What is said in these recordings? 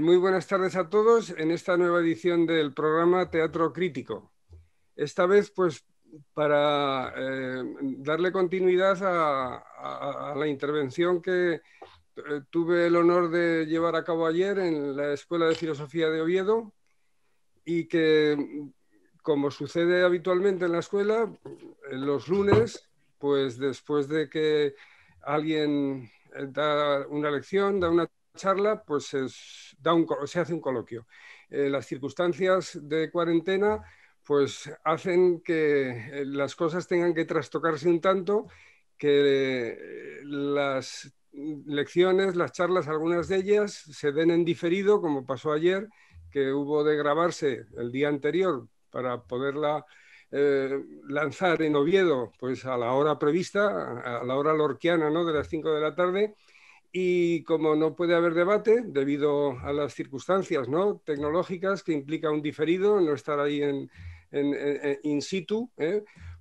Muy buenas tardes a todos en esta nueva edición del programa Teatro Crítico. Esta vez, pues, para darle continuidad a la intervención que tuve el honor de llevar a cabo ayer en la Escuela de Filosofía de Oviedo y que, como sucede habitualmente en la escuela, los lunes, pues después de que alguien da una lección, da una charla, pues se hace un coloquio. Las circunstancias de cuarentena pues hacen que las cosas tengan que trastocarse un tanto, que las lecciones, las charlas, algunas de ellas se den en diferido, como pasó ayer, que hubo de grabarse el día anterior para poderla lanzar en Oviedo pues a la hora prevista, a la hora lorquiana, ¿no?, de las 5 de la tarde. Y como no puede haber debate debido a las circunstancias, ¿no?, tecnológicas, que implica un diferido, no estar ahí in situ,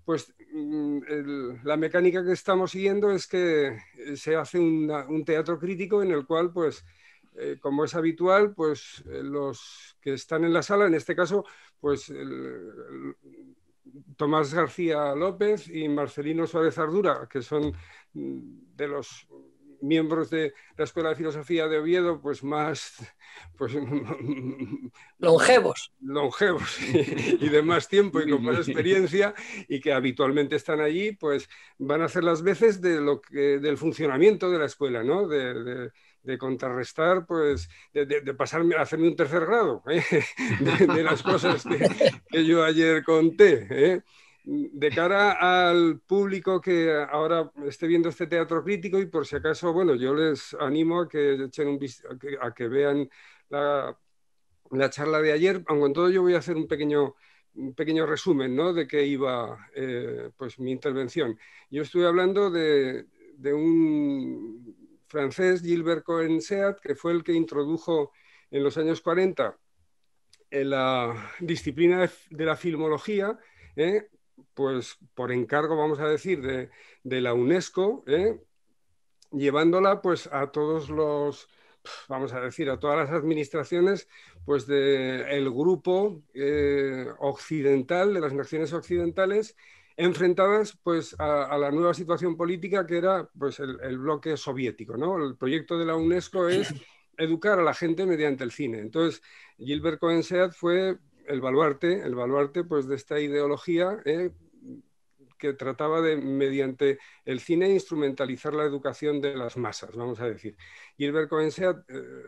pues la mecánica que estamos siguiendo es que se hace un teatro crítico en el cual, pues, como es habitual, pues los que están en la sala, en este caso, pues Tomás García López y Marcelino Suárez Ardura, que son de los miembros de la Escuela de Filosofía de Oviedo, pues más longevos y de más tiempo y con más experiencia, y que habitualmente están allí, pues van a hacer las veces de del funcionamiento de la escuela, ¿no?, de contrarrestar, pues de pasarme a hacerme un tercer grado, ¿eh?, de las cosas que yo ayer conté, ¿eh? De cara al público que ahora esté viendo este teatro crítico, y por si acaso, bueno, yo les animo a que echen a que vean la charla de ayer. Aunque en todo, yo voy a hacer un pequeño resumen, ¿no?, de qué iba pues mi intervención. Yo estuve hablando de un francés, Gilbert Cohen-Séat, que fue el que introdujo en los años 40 en la disciplina de la filmología, pues por encargo, vamos a decir, de la UNESCO, llevándola pues a todos los, vamos a decir, a todas las administraciones pues del grupo occidental, de las naciones occidentales, enfrentadas pues a la nueva situación política que era pues el bloque soviético, ¿no? El proyecto de la UNESCO es educar a la gente mediante el cine. Entonces, Gilbert Cohen-Séat fue el baluarte pues de esta ideología que trataba de, mediante el cine, instrumentalizar la educación de las masas, vamos a decir. Gilbert Cohen-Séat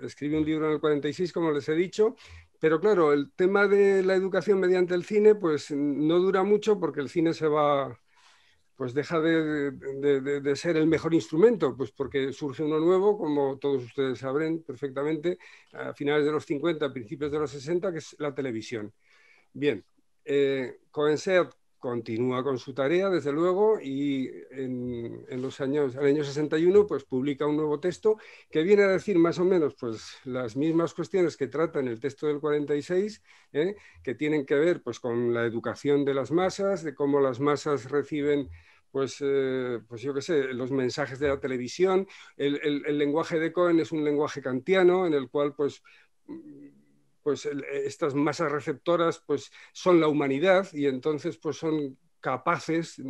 escribe un libro en el 46, como les he dicho, pero claro, el tema de la educación mediante el cine pues no dura mucho, porque el cine se va, pues deja de ser el mejor instrumento, pues porque surge uno nuevo, como todos ustedes sabrán perfectamente, a finales de los 50, principios de los 60, que es la televisión. Bien, Cohen-Séat continúa con su tarea, desde luego, y en el año 61 pues publica un nuevo texto que viene a decir más o menos pues las mismas cuestiones que trata en el texto del 46, que tienen que ver pues con la educación de las masas, de cómo las masas reciben pues yo qué sé, los mensajes de la televisión. El lenguaje de Cohen es un lenguaje kantiano, en el cual pues estas masas receptoras pues son la humanidad, y entonces pues son capaces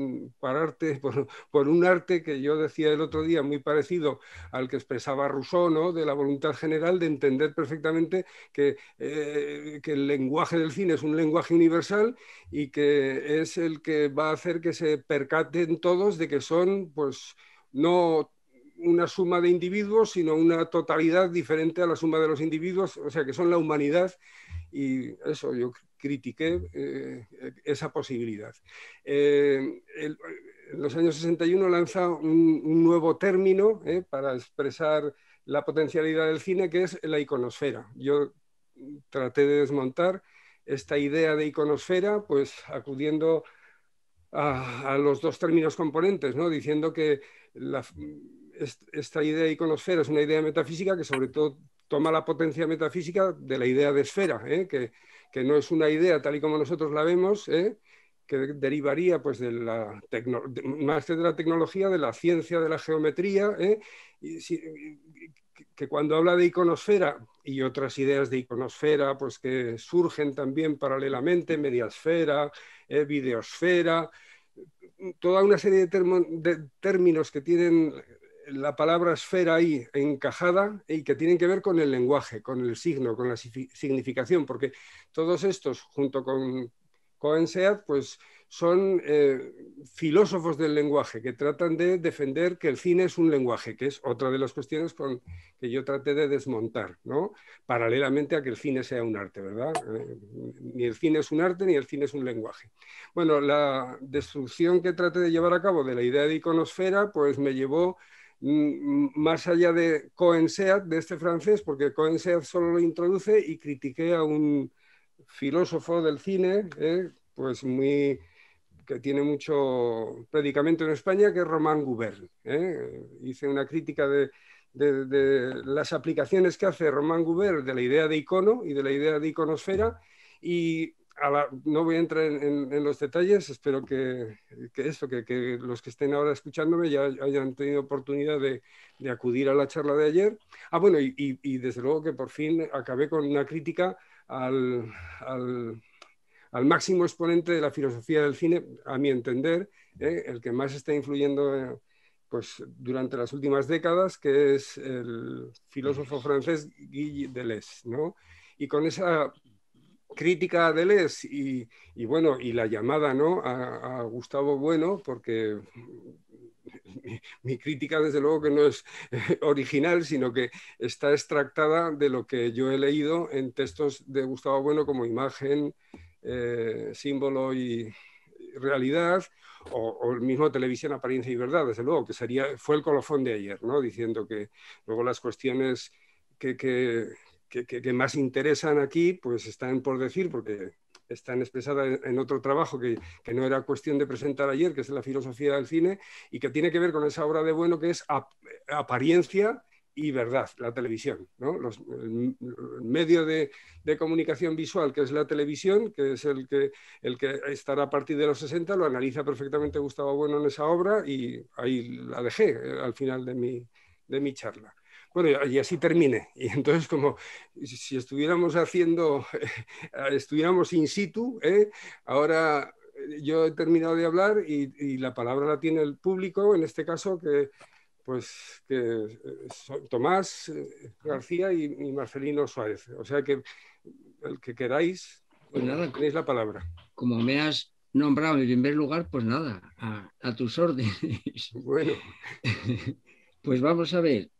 por un arte que yo decía el otro día, muy parecido al que expresaba Rousseau, ¿no?, de la voluntad general, de entender perfectamente que el lenguaje del cine es un lenguaje universal y que es el que va a hacer que se percaten todos de que son pues no una suma de individuos, sino una totalidad diferente a la suma de los individuos, o sea, que son la humanidad. Y eso, yo critiqué esa posibilidad. En los años 61 lanza un nuevo término para expresar la potencialidad del cine, que es la iconosfera. Yo traté de desmontar esta idea de iconosfera pues acudiendo a los dos términos componentes, ¿no?, diciendo que esta idea de iconosfera es una idea metafísica que sobre todo toma la potencia metafísica de la idea de esfera, que no es una idea tal y como nosotros la vemos, que derivaría pues más que de la tecnología, de la ciencia, de la geometría, que cuando habla de iconosfera y otras ideas de iconosfera pues, que surgen también paralelamente, mediasfera, videosfera, toda una serie de términos que tienen la palabra esfera ahí encajada y que tienen que ver con el lenguaje, con el signo, con la significación, porque todos estos, junto con Cohen-Séat, pues son filósofos del lenguaje que tratan de defender que el cine es un lenguaje, que es otra de las cuestiones que yo traté de desmontar, ¿no? Paralelamente a que el cine sea un arte, ¿verdad? Ni el cine es un arte, ni el cine es un lenguaje. Bueno, la destrucción que traté de llevar a cabo de la idea de iconosfera pues me llevó más allá de Cohen-Séat, de este francés, porque Cohen-Séat solo lo introduce, y critiqué a un filósofo del cine, pues muy, que tiene mucho predicamento en España, que es Román Gubern. Hice una crítica de las aplicaciones que hace Román Gubern de la idea de icono y de la idea de iconosfera, y no voy a entrar en los detalles, espero que los que estén ahora escuchándome ya hayan tenido oportunidad de acudir a la charla de ayer. Ah, bueno, y desde luego que por fin acabé con una crítica al máximo exponente de la filosofía del cine, a mi entender, el que más está influyendo pues, durante las últimas décadas, que es el filósofo francés Gilles Deleuze, ¿no? Y con esa crítica a Deleuze y bueno, y la llamada, ¿no?, a Gustavo Bueno, porque mi crítica desde luego que no es original, sino que está extractada de lo que yo he leído en textos de Gustavo Bueno como Imagen, Símbolo y Realidad, o el mismo Televisión, Apariencia y Verdad, desde luego, que fue el colofón de ayer, ¿no?, diciendo que luego las cuestiones que más interesan aquí pues están por decir, porque están expresadas en otro trabajo que no era cuestión de presentar ayer, que es la filosofía del cine, y que tiene que ver con esa obra de Bueno, que es Apariencia y Verdad, la televisión, ¿no? El medio de comunicación visual, que es la televisión, que es el que estará a partir de los 60, lo analiza perfectamente Gustavo Bueno en esa obra, y ahí la dejé al final de mi charla. Bueno, y así terminé. Y entonces, como si estuviéramos haciendo, estuviéramos in situ, ahora yo he terminado de hablar y la palabra la tiene el público, en este caso, que son Tomás García y Marcelino Suárez. O sea que el que queráis, pues nada, tenéis la palabra. Como me has nombrado en primer lugar, pues nada, a tus órdenes. Bueno. Pues vamos a ver.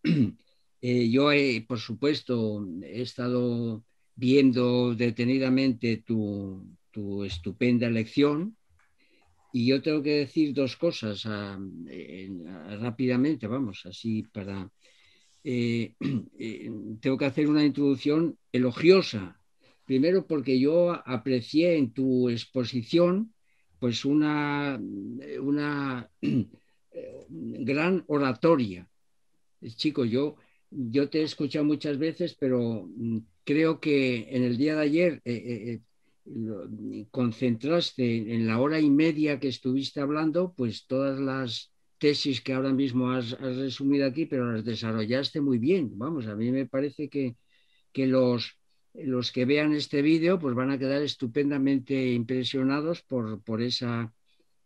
Yo, por supuesto, he estado viendo detenidamente tu estupenda lección, y yo tengo que decir dos cosas rápidamente, vamos, así para... tengo que hacer una introducción elogiosa. Primero, porque yo aprecié en tu exposición pues una gran oratoria. Chico, yo te he escuchado muchas veces, pero creo que en el día de ayer concentraste en la hora y media que estuviste hablando, pues todas las tesis que ahora mismo has resumido aquí, pero las desarrollaste muy bien. Vamos, a mí me parece que los que vean este vídeo pues van a quedar estupendamente impresionados por esa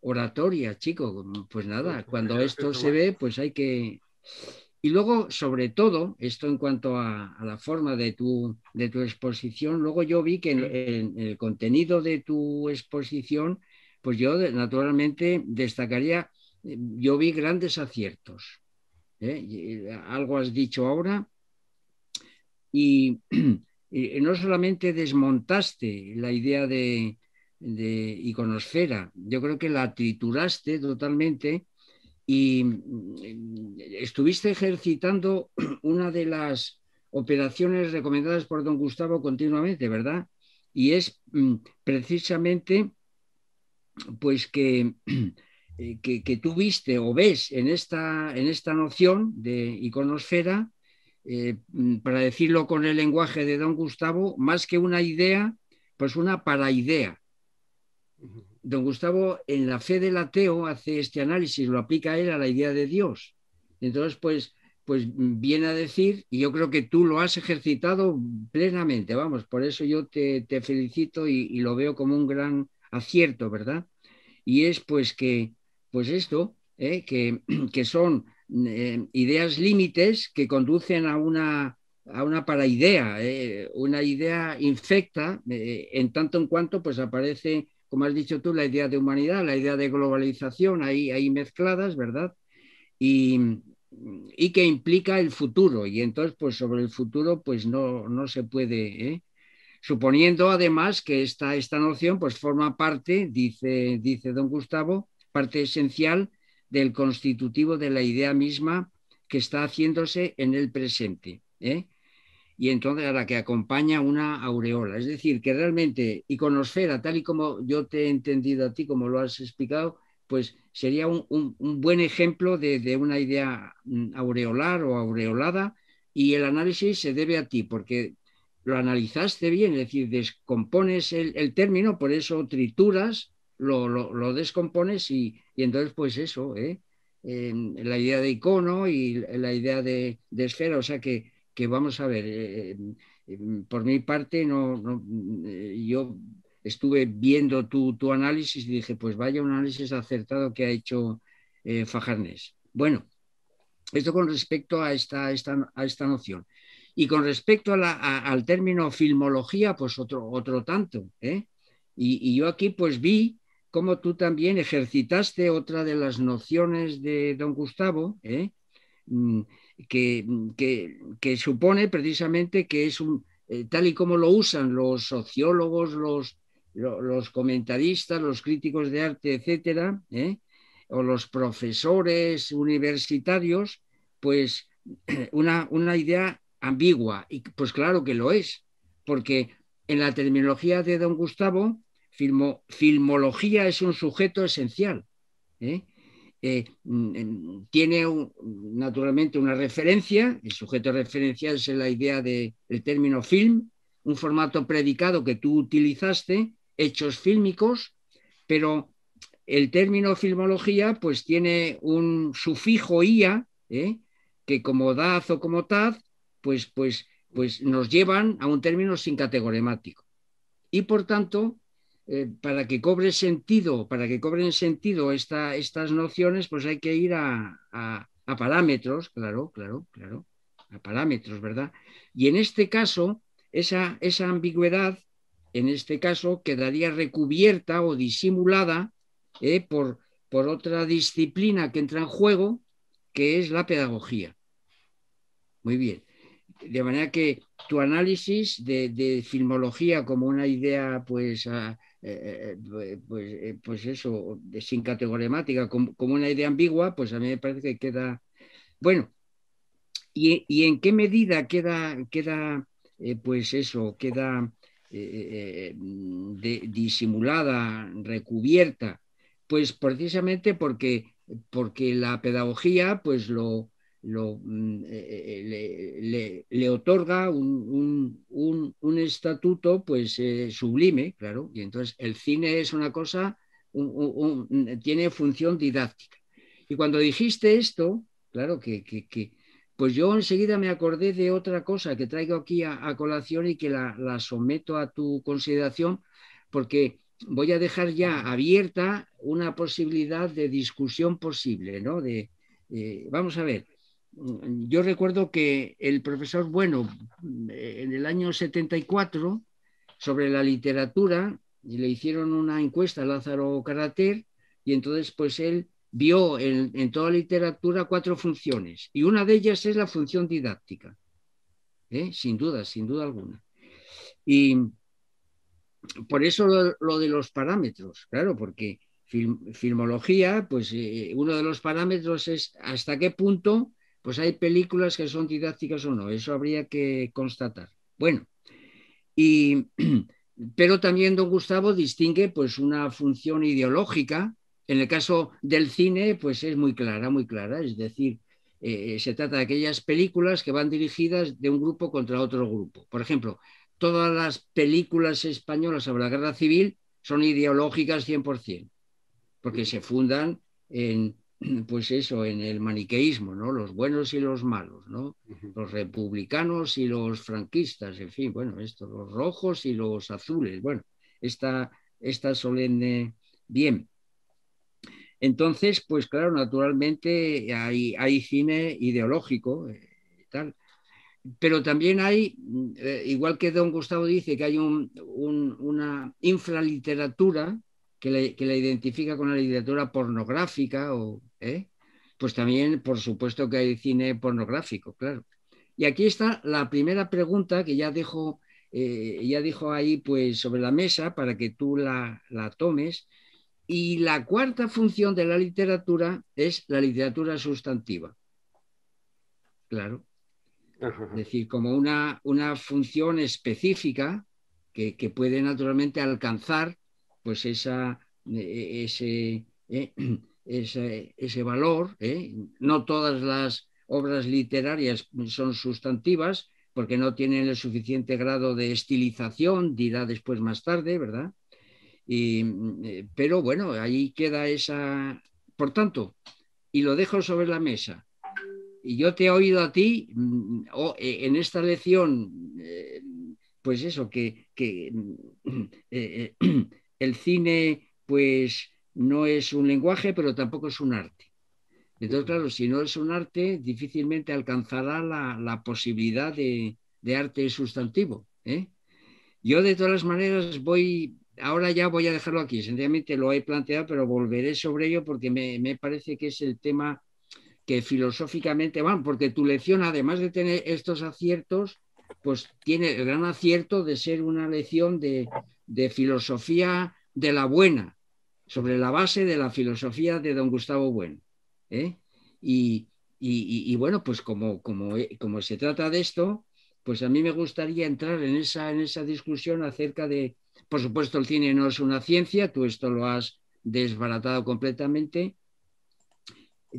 oratoria, chico. Pues nada, cuando esto se ve, pues hay que... Y luego, sobre todo, esto en cuanto a la forma de tu exposición, luego yo vi que en el contenido de tu exposición, pues yo naturalmente destacaría, yo vi grandes aciertos. Algo has dicho ahora. Y no solamente desmontaste la idea de iconosfera, yo creo que la trituraste totalmente. Y estuviste ejercitando una de las operaciones recomendadas por don Gustavo continuamente, ¿verdad? Y es precisamente pues que tú viste o ves en esta noción de iconosfera, para decirlo con el lenguaje de don Gustavo, más que una idea, pues una paraidea. Don Gustavo, en La fe del ateo, hace este análisis, lo aplica él a la idea de Dios. Entonces, pues, pues viene a decir, y yo creo que tú lo has ejercitado plenamente, vamos, por eso yo te felicito y lo veo como un gran acierto, ¿verdad? Y es pues que, pues esto, que son ideas límites que conducen a una paraidea, una idea infecta, en tanto en cuanto pues aparece, como has dicho tú, la idea de humanidad, la idea de globalización, ahí mezcladas, ¿verdad? Y que implica el futuro, y entonces pues sobre el futuro pues no se puede, suponiendo además que esta noción pues forma parte, dice don Gustavo, parte esencial del constitutivo de la idea misma que está haciéndose en el presente, y entonces a la que acompaña una aureola, es decir, que realmente iconosfera, tal y como yo te he entendido a ti, como lo has explicado, pues sería un buen ejemplo de una idea aureolar o aureolada, y el análisis se debe a ti, porque lo analizaste bien, es decir, descompones el término, por eso trituras, lo descompones y entonces pues eso, la idea de icono y la idea de esfera, o sea que vamos a ver, por mi parte yo estuve viendo tu análisis y dije, pues vaya un análisis acertado que ha hecho Fajarnés. Bueno, esto con respecto a esta noción. Y con respecto al término filmología, pues otro tanto. Y yo aquí pues vi cómo tú también ejercitaste otra de las nociones de don Gustavo, que supone precisamente que es un, tal y como lo usan los sociólogos, los comentaristas, los críticos de arte, etcétera, o los profesores universitarios, pues una idea ambigua, y pues claro que lo es, porque en la terminología de don Gustavo, filmología es un sujeto esencial, tiene naturalmente una referencia, el sujeto de referencia es la idea del término film, un formato predicado que tú utilizaste, hechos fílmicos, pero el término filmología pues tiene un sufijo ia, que como daz o como taz pues nos llevan a un término sin categoremático, y por tanto, para que cobre sentido, para que cobren sentido estas nociones, pues hay que ir a parámetros, claro, a parámetros, ¿verdad? Y en este caso, esa ambigüedad, en este caso, quedaría recubierta o disimulada por otra disciplina que entra en juego, que es la pedagogía. Muy bien. De manera que tu análisis de filmología como una idea, pues eso, sin categoremática, como una idea ambigua, pues a mí me parece que queda... Bueno, ¿y en qué medida queda disimulada, recubierta? Pues precisamente porque la pedagogía, pues le otorga un estatuto pues sublime, claro, y entonces el cine es una cosa, tiene función didáctica. Y cuando dijiste esto, claro que pues yo enseguida me acordé de otra cosa que traigo aquí a colación y que la someto a tu consideración, porque voy a dejar ya abierta una posibilidad de discusión posible, ¿no? Vamos a ver. Yo recuerdo que el profesor Bueno, en el año 74, sobre la literatura, le hicieron una encuesta a Lázaro Carrater, y entonces pues él vio en toda literatura 4 funciones, y una de ellas es la función didáctica, sin duda alguna. Y por eso lo de los parámetros, claro, porque filmología, pues uno de los parámetros es hasta qué punto pues hay películas que son didácticas o no, eso habría que constatar. Bueno, pero también don Gustavo distingue pues una función ideológica, en el caso del cine pues es muy clara, es decir, se trata de aquellas películas que van dirigidas de un grupo contra otro grupo. Por ejemplo, todas las películas españolas sobre la guerra civil son ideológicas 100%, porque se fundan en pues eso, en el maniqueísmo, ¿no? Los buenos y los malos, ¿no? Los republicanos y los franquistas, en fin, bueno, esto, los rojos y los azules, bueno, esta solemne... Bien, entonces, pues claro, naturalmente hay cine ideológico y tal, pero también hay, igual que don Gustavo dice, que hay una infraliteratura que la identifica con la literatura pornográfica, o, pues también, por supuesto, que hay cine pornográfico, claro. Y aquí está la primera pregunta que ya dejo ahí pues, sobre la mesa para que tú la tomes. Y la cuarta función de la literatura es la literatura sustantiva. Claro. Es decir, como una función específica que puede naturalmente alcanzar pues ese valor. No todas las obras literarias son sustantivas porque no tienen el suficiente grado de estilización, dirá después más tarde, ¿verdad? Pero bueno, ahí queda esa... Por tanto, y lo dejo sobre la mesa, y yo te he oído a ti en esta lección, pues eso, que el cine pues no es un lenguaje, pero tampoco es un arte. Entonces, claro, si no es un arte, difícilmente alcanzará la posibilidad de arte sustantivo, ¿eh? Yo de todas las maneras voy... Ahora ya voy a dejarlo aquí, sencillamente lo he planteado, pero volveré sobre ello porque me parece que es el tema que filosóficamente, bueno, porque tu lección, además de tener estos aciertos, pues tiene el gran acierto de ser una lección de filosofía de la buena, sobre la base de la filosofía de don Gustavo Bueno, ¿eh? Y bueno, pues como se trata de esto, pues a mí me gustaría entrar en esa discusión acerca de... Por supuesto, el cine no es una ciencia, tú esto lo has desbaratado completamente.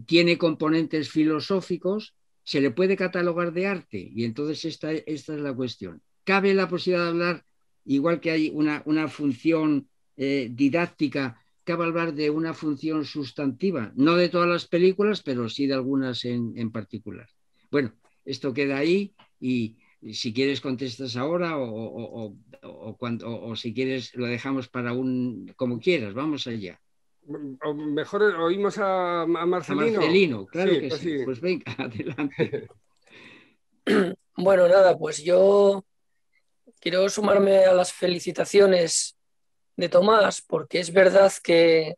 Tiene componentes filosóficos, se le puede catalogar de arte, y entonces esta es la cuestión. ¿Cabe la posibilidad de hablar, igual que hay una función didáctica, cabe hablar de una función sustantiva? No de todas las películas, pero sí de algunas en particular. Bueno, esto queda ahí y... Si quieres contestas ahora o si quieres lo dejamos para como quieras, vamos allá. O mejor oímos a Marcelino. A Marcelino, claro, sí, que pues sí. Pues venga, adelante. Bueno, nada, pues yo quiero sumarme a las felicitaciones de Tomás, porque es verdad que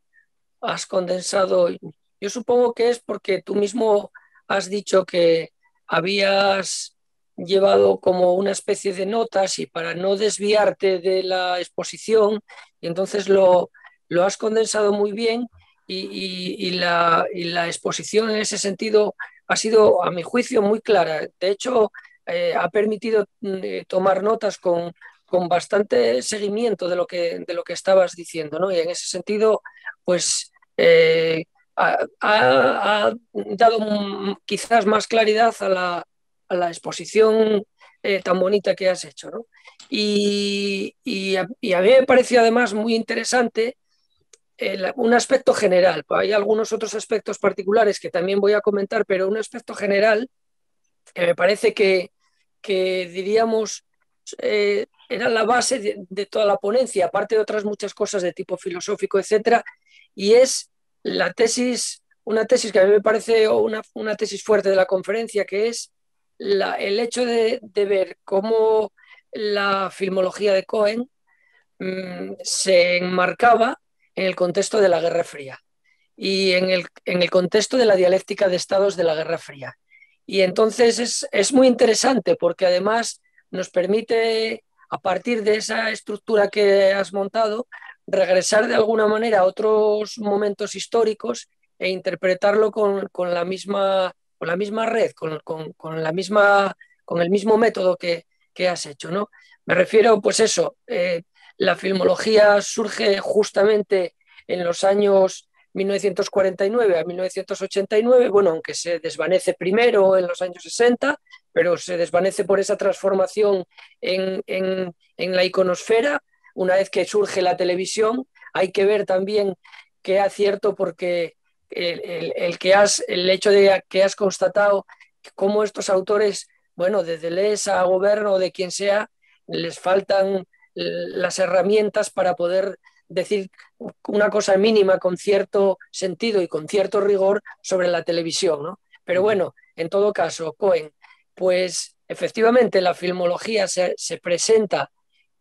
has condensado, yo supongo que es porque tú mismo has dicho que habías... llevado como una especie de notas y para no desviarte de la exposición, y entonces lo has condensado muy bien y la exposición en ese sentido ha sido, a mi juicio, muy clara. De hecho, ha permitido tomar notas con bastante seguimiento de lo que estabas diciendo, ¿no? Y en ese sentido, pues ha dado quizás más claridad a la exposición tan bonita que has hecho, ¿no? Y a mí me pareció además muy interesante un aspecto general. Hay algunos otros aspectos particulares que también voy a comentar, pero un aspecto general que me parece que diríamos era la base de toda la ponencia, aparte de otras muchas cosas de tipo filosófico, etcétera, y es la tesis, una tesis que a mí me parece una tesis fuerte de la conferencia, que es el hecho de ver cómo la filmología de Cohen se enmarcaba en el contexto de la Guerra Fría y en el contexto de la dialéctica de estados de la Guerra Fría. Y entonces es muy interesante porque además nos permite, a partir de esa estructura que has montado, regresar de alguna manera a otros momentos históricos e interpretarlo con la misma red, con el mismo método que has hecho, ¿no? Me refiero, pues eso, la filmología surge justamente en los años 1949 a 1989, bueno, aunque se desvanece primero en los años 60, pero se desvanece por esa transformación en la iconosfera. Una vez que surge la televisión, hay que ver también qué acierto, porque el hecho de que has constatado cómo estos autores, bueno, de Deleuze a Gubern o de quien sea, les faltan las herramientas para poder decir una cosa mínima con cierto sentido y con cierto rigor sobre la televisión, ¿no? Pero bueno, en todo caso, Cohen, pues efectivamente la filmología se presenta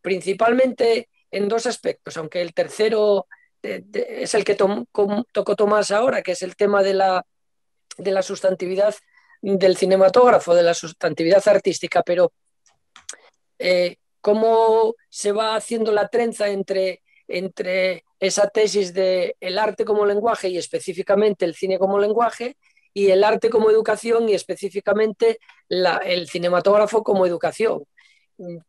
principalmente en dos aspectos, aunque el tercero es el que tocó Tomás ahora, que es el tema de la sustantividad del cinematógrafo, de la sustantividad artística, pero cómo se va haciendo la trenza entre esa tesis de el arte como lenguaje y específicamente el cine como lenguaje, y el arte como educación y específicamente el cinematógrafo como educación.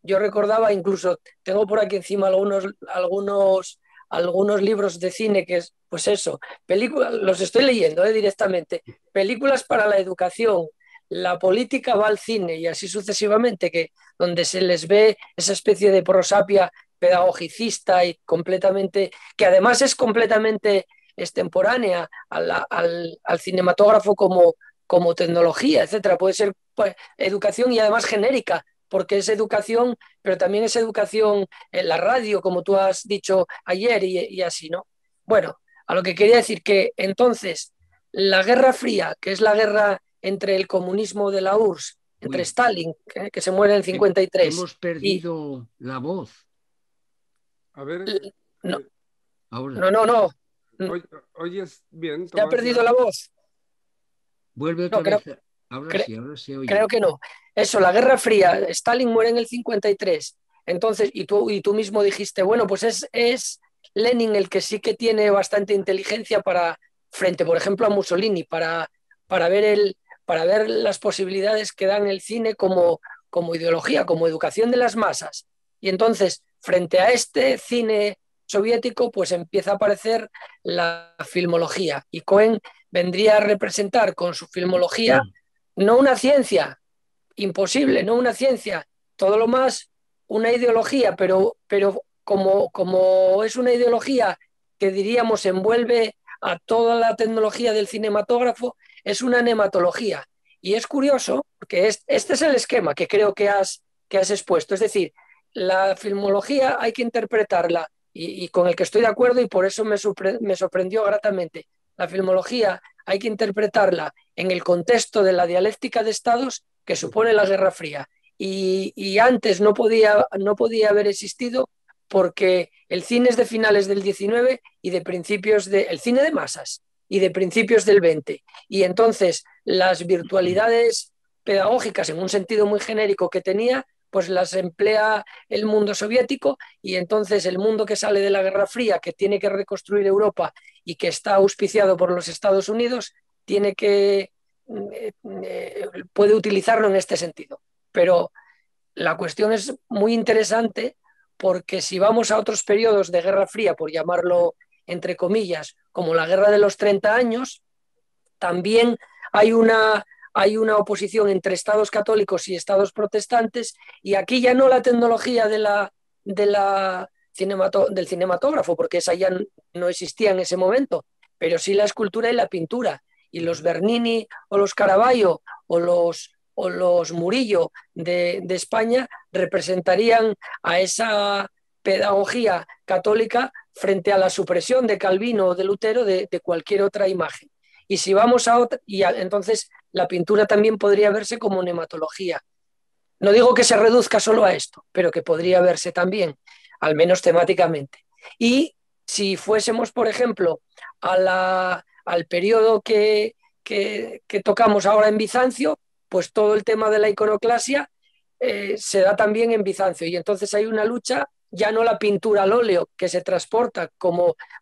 Yo recordaba, incluso tengo por aquí encima algunos libros de cine que es, pues eso, películas, los estoy leyendo directamente, películas para la educación, la política va al cine y así sucesivamente, que donde se les ve esa especie de prosapia pedagogicista y completamente, que además es completamente extemporánea al cinematógrafo como tecnología, etcétera. Puede ser educación y además genérica, porque es educación, pero también es educación en la radio, como tú has dicho ayer, y así, ¿no? Bueno, a lo que quería decir que entonces la Guerra Fría, que es la guerra entre el comunismo de la URSS, entre Stalin, que se muere en el 53. Hemos perdido la voz. A ver... No, ahora. No. ¿Oyes bien? ¿Te ha perdido la voz? Vuelve otra vez. Ahora sí, oye. Creo que no. Eso, la Guerra Fría, Stalin muere en el 53. Entonces, y tú mismo dijiste, bueno, pues es Lenin el que sí que tiene bastante inteligencia para, frente, por ejemplo, a Mussolini, para ver las posibilidades que dan el cine como ideología, como educación de las masas. Y entonces, frente a este cine soviético, pues empieza a aparecer la filmología. Y Cohen vendría a representar con su filmología no una ciencia, imposible, no una ciencia, todo lo más una ideología, pero como es una ideología que diríamos envuelve a toda la tecnología del cinematógrafo, es una nematología. Y es curioso, porque este es el esquema que creo que has expuesto, es decir, la filmología hay que interpretarla, y con el que estoy de acuerdo y por eso me sorprendió gratamente. La filmología hay que interpretarla en el contexto de la dialéctica de estados que supone la Guerra Fría. Y antes no podía haber existido porque el cine es de finales del 19 y de principios el cine de masas y de principios del 20. Y entonces las virtualidades pedagógicas en un sentido muy genérico que tenía, pues las emplea el mundo soviético, y entonces el mundo que sale de la Guerra Fría, que tiene que reconstruir Europa y que está auspiciado por los Estados Unidos, puede utilizarlo en este sentido. Pero la cuestión es muy interesante porque si vamos a otros periodos de Guerra Fría, por llamarlo entre comillas, como la Guerra de los 30 años, también hay una oposición entre estados católicos y estados protestantes, y aquí ya no la tecnología del cinematógrafo, porque esa ya no existía en ese momento, pero sí la escultura y la pintura. Y los Bernini o los Caravaggio o los Murillo de España representarían a esa pedagogía católica frente a la supresión de Calvino o de Lutero de cualquier otra imagen. Y si vamos a otra, entonces la pintura también podría verse como nematología. No digo que se reduzca solo a esto, pero que podría verse también, al menos temáticamente. Y si fuésemos, por ejemplo, al periodo que tocamos ahora en Bizancio, pues todo el tema de la iconoclasia se da también en Bizancio, y entonces hay una lucha, ya no la pintura al óleo que se transporta,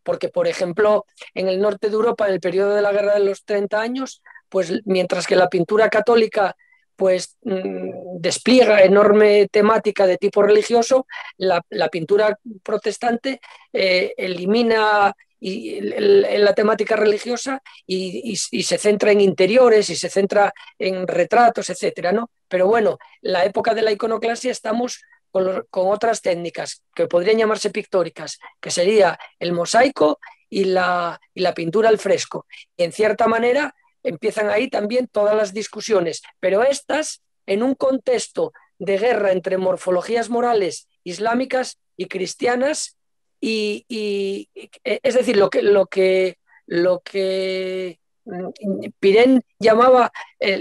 porque por ejemplo en el norte de Europa en el periodo de la Guerra de los 30 años, pues mientras que la pintura católica pues despliega enorme temática de tipo religioso, la pintura protestante elimina en la temática religiosa y se centra en interiores y se centra en retratos, etcétera, ¿no? Pero bueno, la época de la iconoclasia estamos con otras técnicas que podrían llamarse pictóricas, que sería el mosaico y la pintura al fresco. Y en cierta manera empiezan ahí también todas las discusiones, pero estas en un contexto de guerra entre morfologías morales islámicas y cristianas, y es decir, lo que Pirenne llamaba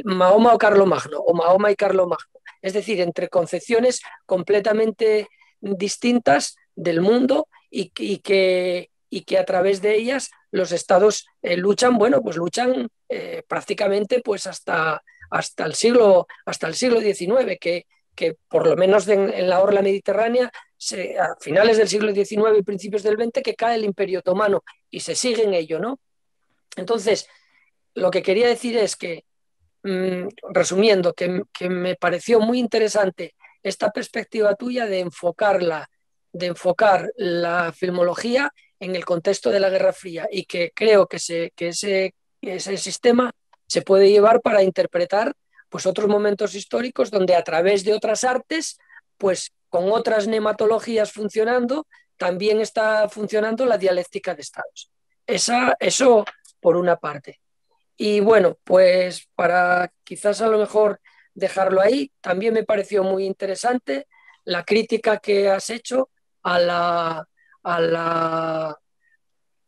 Mahoma o Carlomagno, o Mahoma y Carlomagno, es decir, entre concepciones completamente distintas del mundo y que a través de ellas los estados luchan prácticamente pues hasta el siglo XIX, que por lo menos en la orla mediterránea, a finales del siglo XIX y principios del XX, que cae el Imperio Otomano, y se sigue en ello, ¿no? Entonces, lo que quería decir es que, resumiendo, que me pareció muy interesante esta perspectiva tuya de enfocar la filmología en el contexto de la Guerra Fría, y que creo que ese sistema se puede llevar para interpretar pues otros momentos históricos donde a través de otras artes, pues con otras nematologías funcionando, también está funcionando la dialéctica de estados. Eso por una parte. Y bueno, pues para quizás a lo mejor dejarlo ahí, también me pareció muy interesante la crítica que has hecho a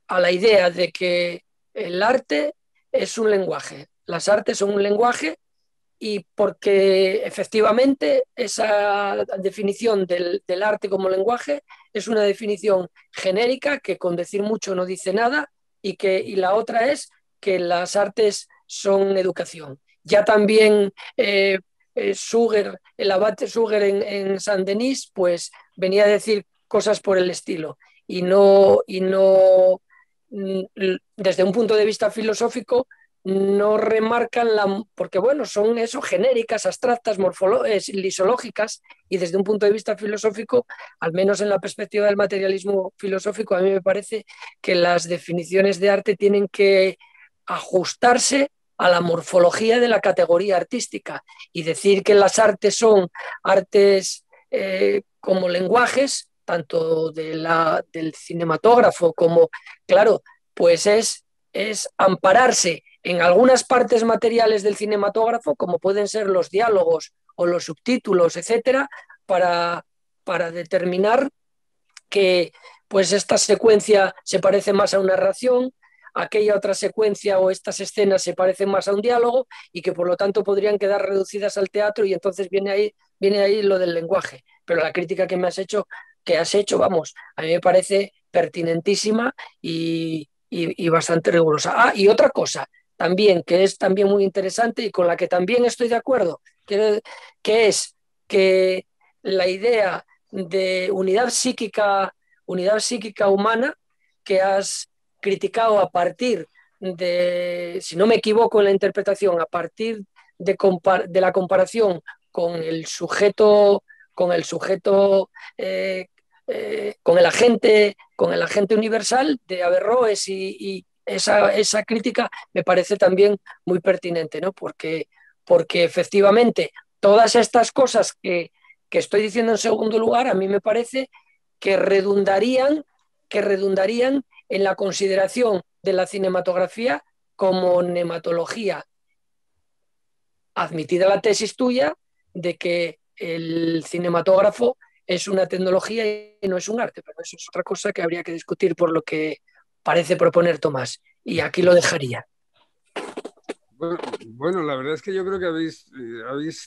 la idea de que el arte es un lenguaje, las artes son un lenguaje, y porque efectivamente esa definición del arte como lenguaje es una definición genérica que con decir mucho no dice nada, y la otra es que las artes son educación. Ya también el abate Suger en Saint-Denis pues venía a decir cosas por el estilo, y no desde un punto de vista filosófico no remarcan porque bueno, son eso, genéricas, abstractas, lisológicas, y desde un punto de vista filosófico, al menos en la perspectiva del materialismo filosófico, a mí me parece que las definiciones de arte tienen que ajustarse a la morfología de la categoría artística, y decir que las artes son artes como lenguajes, tanto del cinematógrafo como, claro, pues es ampararse en algunas partes materiales del cinematógrafo, como pueden ser los diálogos o los subtítulos, etcétera, para determinar que pues esta secuencia se parece más a una narración, aquella otra secuencia o estas escenas se parecen más a un diálogo, y que por lo tanto podrían quedar reducidas al teatro, y entonces viene ahí lo del lenguaje. Pero la crítica que me has hecho, vamos, a mí me parece pertinentísima y bastante rigurosa. Ah, y otra cosa también que es también muy interesante y con la que también estoy de acuerdo, que es que la idea de unidad psíquica humana que has criticado a partir de, si no me equivoco en la interpretación, a partir de la comparación con el agente universal de Averroes, y esa crítica me parece también muy pertinente, ¿no? Porque efectivamente todas estas cosas que estoy diciendo en segundo lugar, a mí me parece que redundarían en la consideración de la cinematografía como nematología. Admitida la tesis tuya de que el cinematógrafo es una tecnología y no es un arte, pero eso es otra cosa que habría que discutir, por lo que parece proponer Tomás. Y aquí lo dejaría. Bueno, la verdad es que yo creo que habéis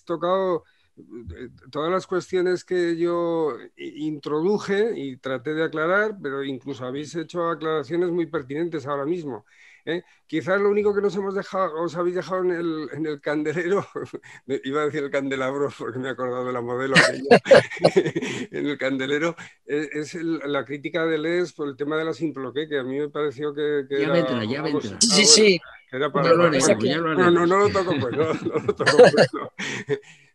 tocado todas las cuestiones que yo introduje y traté de aclarar, pero incluso habéis hecho aclaraciones muy pertinentes ahora mismo. Quizás lo único que os habéis dejado en el candelero, iba a decir el candelabro porque me he acordado de la modelo en el candelero, es la crítica de Deleuze por el tema de la simploqué, que a mí me pareció que era... Ya vendrá. Sí. No lo toco.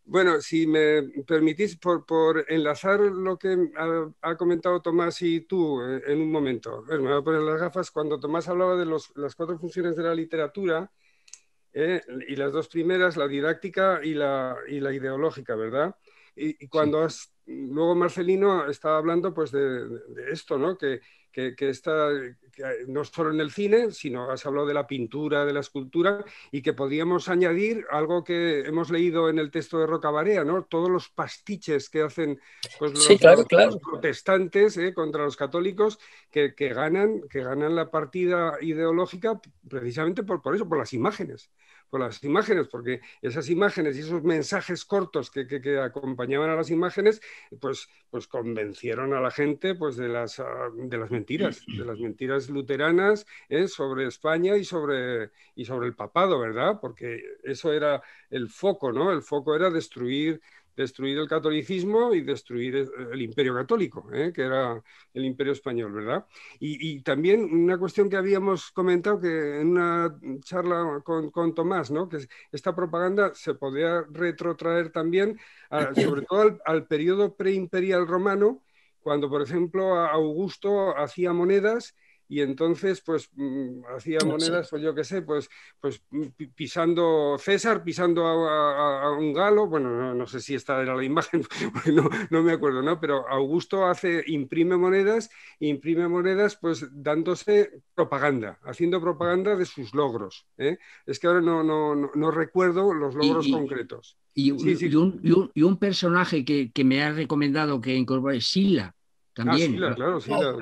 Bueno, si me permitís, por enlazar lo que ha comentado Tomás y tú en un momento. A ver, me voy a poner las gafas. Cuando Tomás hablaba de las cuatro funciones de la literatura, y las dos primeras, la didáctica y la ideológica, ¿verdad? Y cuando has Y luego Marcelino estaba hablando pues de esto, ¿no? Que no solo en el cine, sino has hablado de la pintura, de la escultura, y que podríamos añadir algo que hemos leído en el texto de Roca Barea, ¿no? Todos los pastiches que hacen pues, los, sí, claro, claro. Los protestantes contra los católicos, que ganan la partida ideológica precisamente por eso, por las imágenes. Por las imágenes, porque esas imágenes y esos mensajes cortos que acompañaban a las imágenes, pues convencieron a la gente pues, de las mentiras luteranas sobre España y sobre el papado, ¿verdad? Porque eso era el foco, ¿no? El foco era destruir el catolicismo y destruir el imperio católico, que era el imperio español, ¿verdad? Y también una cuestión que habíamos comentado que en una charla con Tomás, ¿no? Que esta propaganda se podía retrotraer también, sobre todo al periodo preimperial romano, cuando, por ejemplo, Augusto hacía monedas. Y entonces, pues, hacía monedas, pues yo qué sé, pues pisando César, pisando a un galo, bueno, no sé si esta era la imagen, no me acuerdo, ¿no? Pero Augusto imprime monedas, pues dándose propaganda, haciendo propaganda de sus logros, ¿eh? Es que ahora no recuerdo los logros concretos. Y un personaje que me ha recomendado que incorpore, Sila. También Sila, claro, Sila,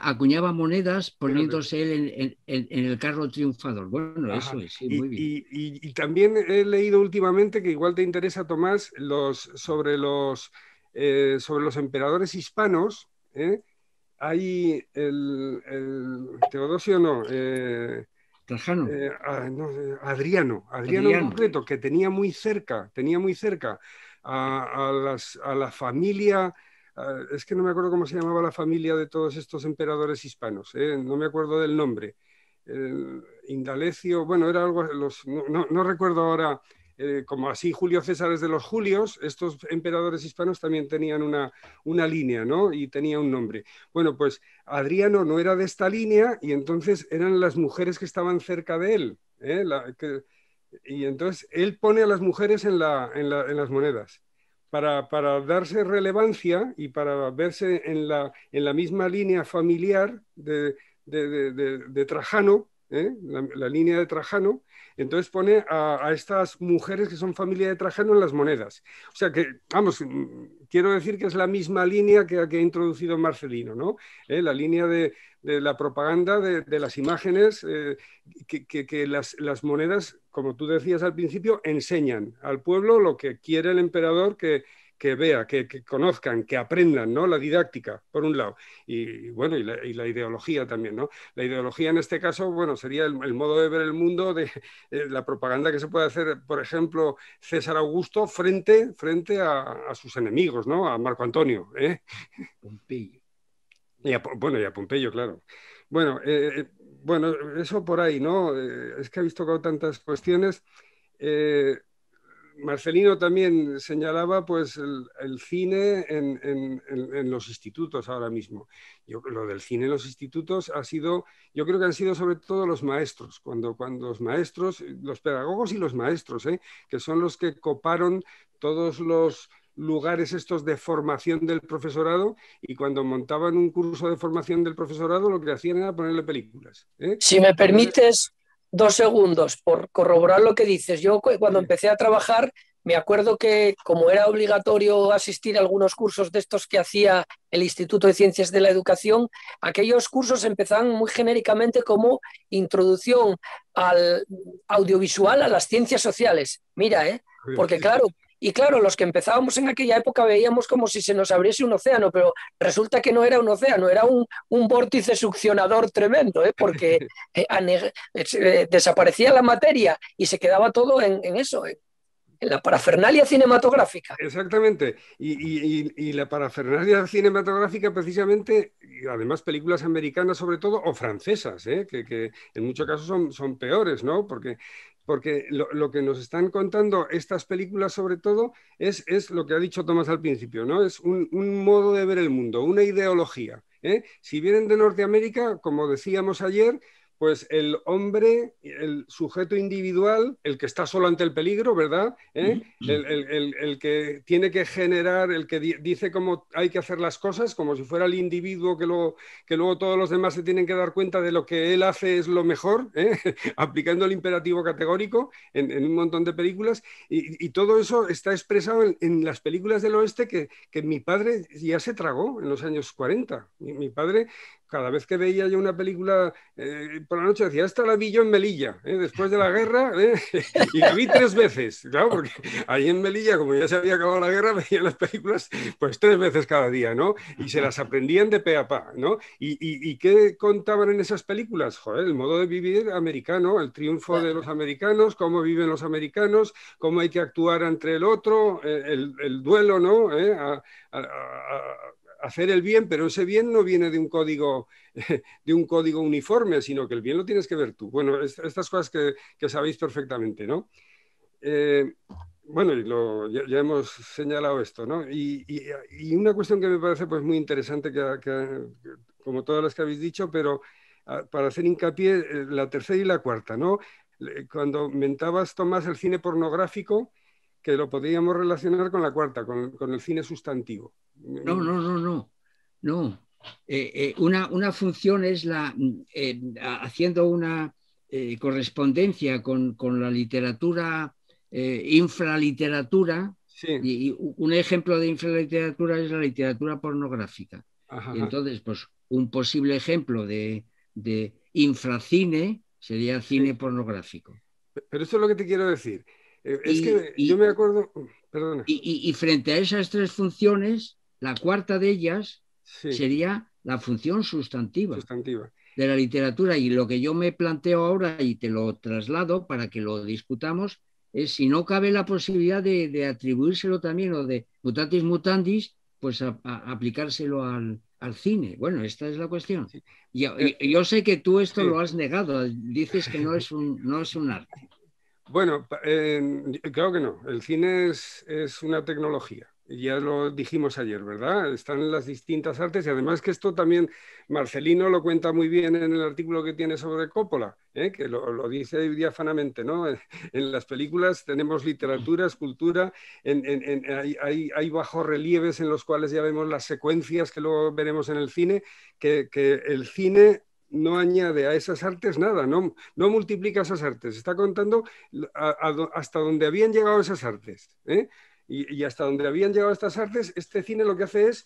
acuñaba monedas poniéndose él en el carro triunfador. Bueno, ajá. Eso es, sí, muy bien. Y también he leído últimamente, que igual te interesa, Tomás, sobre los emperadores hispanos. Hay el Teodosio, no... Trajano. No, Adriano en concreto, que tenía muy cerca a la familia... Es que no me acuerdo cómo se llamaba la familia de todos estos emperadores hispanos, no me acuerdo del nombre. Indalecio, bueno, era algo, no recuerdo ahora, como así Julio César es de los Julios, estos emperadores hispanos también tenían una línea, ¿no? Y tenía un nombre. Bueno, pues Adriano no era de esta línea y entonces eran las mujeres que estaban cerca de él, y entonces él pone a las mujeres en las monedas. Para darse relevancia y para verse en la misma línea familiar de Trajano, la línea de Trajano, entonces pone a estas mujeres que son familia de Trajano en las monedas. O sea que, vamos, quiero decir que es la misma línea que ha introducido Marcelino, ¿no? La línea de la propaganda, de las imágenes, que las monedas, como tú decías al principio, enseñan al pueblo lo que quiere el emperador que vea, que conozcan, que aprendan, ¿no? La didáctica, por un lado, y bueno, y la ideología también, ¿no? La ideología en este caso, bueno, sería el modo de ver el mundo, la propaganda que se puede hacer, por ejemplo, César Augusto frente a sus enemigos, ¿no? A Marco Antonio, Pompeyo. Y a Pompeyo, claro. Bueno, eso por ahí, ¿no? Es que habéis tocado tantas cuestiones. Marcelino también señalaba pues, el cine en los institutos ahora mismo. Lo del cine en los institutos ha sido, yo creo que han sido sobre todo los maestros, cuando los maestros, los pedagogos y los maestros, que son los que coparon todos los lugares estos de formación del profesorado, y cuando montaban un curso de formación del profesorado lo que hacían era ponerle películas. Si me permites... 2 segundos, por corroborar lo que dices. Yo cuando empecé a trabajar me acuerdo que como era obligatorio asistir a algunos cursos de estos que hacía el Instituto de Ciencias de la Educación, aquellos cursos empezaban muy genéricamente como introducción al audiovisual, a las ciencias sociales. Mira, porque claro... Y claro, los que empezábamos en aquella época veíamos como si se nos abriese un océano, pero resulta que no era un océano, era un vórtice succionador tremendo, porque desaparecía la materia y se quedaba todo en eso, en la parafernalia cinematográfica. Exactamente, y la parafernalia cinematográfica precisamente, y además películas americanas sobre todo, o francesas, que en muchos casos son peores, ¿no? Porque lo que nos están contando estas películas sobre todo es lo que ha dicho Tomás al principio, ¿no? Es un modo de ver el mundo, una ideología. Si vienen de Norteamérica, como decíamos ayer, pues el hombre, el sujeto individual, el que está solo ante el peligro, ¿verdad? El que tiene que generar, el que dice cómo hay que hacer las cosas, como si fuera el individuo que luego todos los demás se tienen que dar cuenta de lo que él hace es lo mejor, ¿eh? Aplicando el imperativo categórico en un montón de películas. Y todo eso está expresado en las películas del oeste que mi padre ya se tragó en los años 40. Mi padre, cada vez que veía yo una película por la noche, decía, esta la vi yo en Melilla, después de la guerra, y la vi 3 veces, claro, porque ahí en Melilla, como ya se había acabado la guerra, veía las películas pues 3 veces cada día, ¿no? Y se las aprendían de pe a pa, ¿no? ¿Y qué contaban en esas películas? Joder, el modo de vivir americano, el triunfo de los americanos, cómo viven los americanos, cómo hay que actuar entre el otro, el duelo, ¿no? Hacer el bien, pero ese bien no viene de un código uniforme, sino que el bien lo tienes que ver tú. Bueno, estas cosas que sabéis perfectamente, ¿no? Bueno, ya hemos señalado esto, ¿no? Y una cuestión que me parece pues, muy interesante, como todas las que habéis dicho, pero para hacer hincapié, la tercera y la cuarta, ¿no? Cuando mentabas, Tomás, el cine pornográfico, que lo podríamos relacionar con la cuarta, con el cine sustantivo. No. Una función es haciendo una correspondencia con la literatura, infraliteratura, sí. Y un ejemplo de infraliteratura es la literatura pornográfica. Ajá, y entonces, pues, un posible ejemplo de infracine sería cine pornográfico. Pero eso es lo que te quiero decir. Es que yo me acuerdo... Perdona. Y frente a esas 3 funciones, la cuarta de ellas sería la función sustantiva de la literatura. Y lo que yo me planteo ahora, y te lo traslado para que lo discutamos, es si no cabe la posibilidad de atribuírselo también, o de mutatis mutandis, pues a aplicárselo al cine. Bueno, esta es la cuestión. Sí. Yo sé que tú esto lo has negado, dices que no es un arte. Bueno, claro que no. El cine es una tecnología. Ya lo dijimos ayer, ¿verdad? Están las distintas artes, y además que esto también Marcelino lo cuenta muy bien en el artículo que tiene sobre Coppola, que lo dice diáfanamente, ¿no? En las películas tenemos literatura, escultura, hay bajorrelieves en los cuales ya vemos las secuencias que luego veremos en el cine, que el cine no añade a esas artes nada, no multiplica esas artes, está contando hasta donde habían llegado esas artes, ¿eh? Y hasta donde habían llegado estas artes, este cine lo que hace es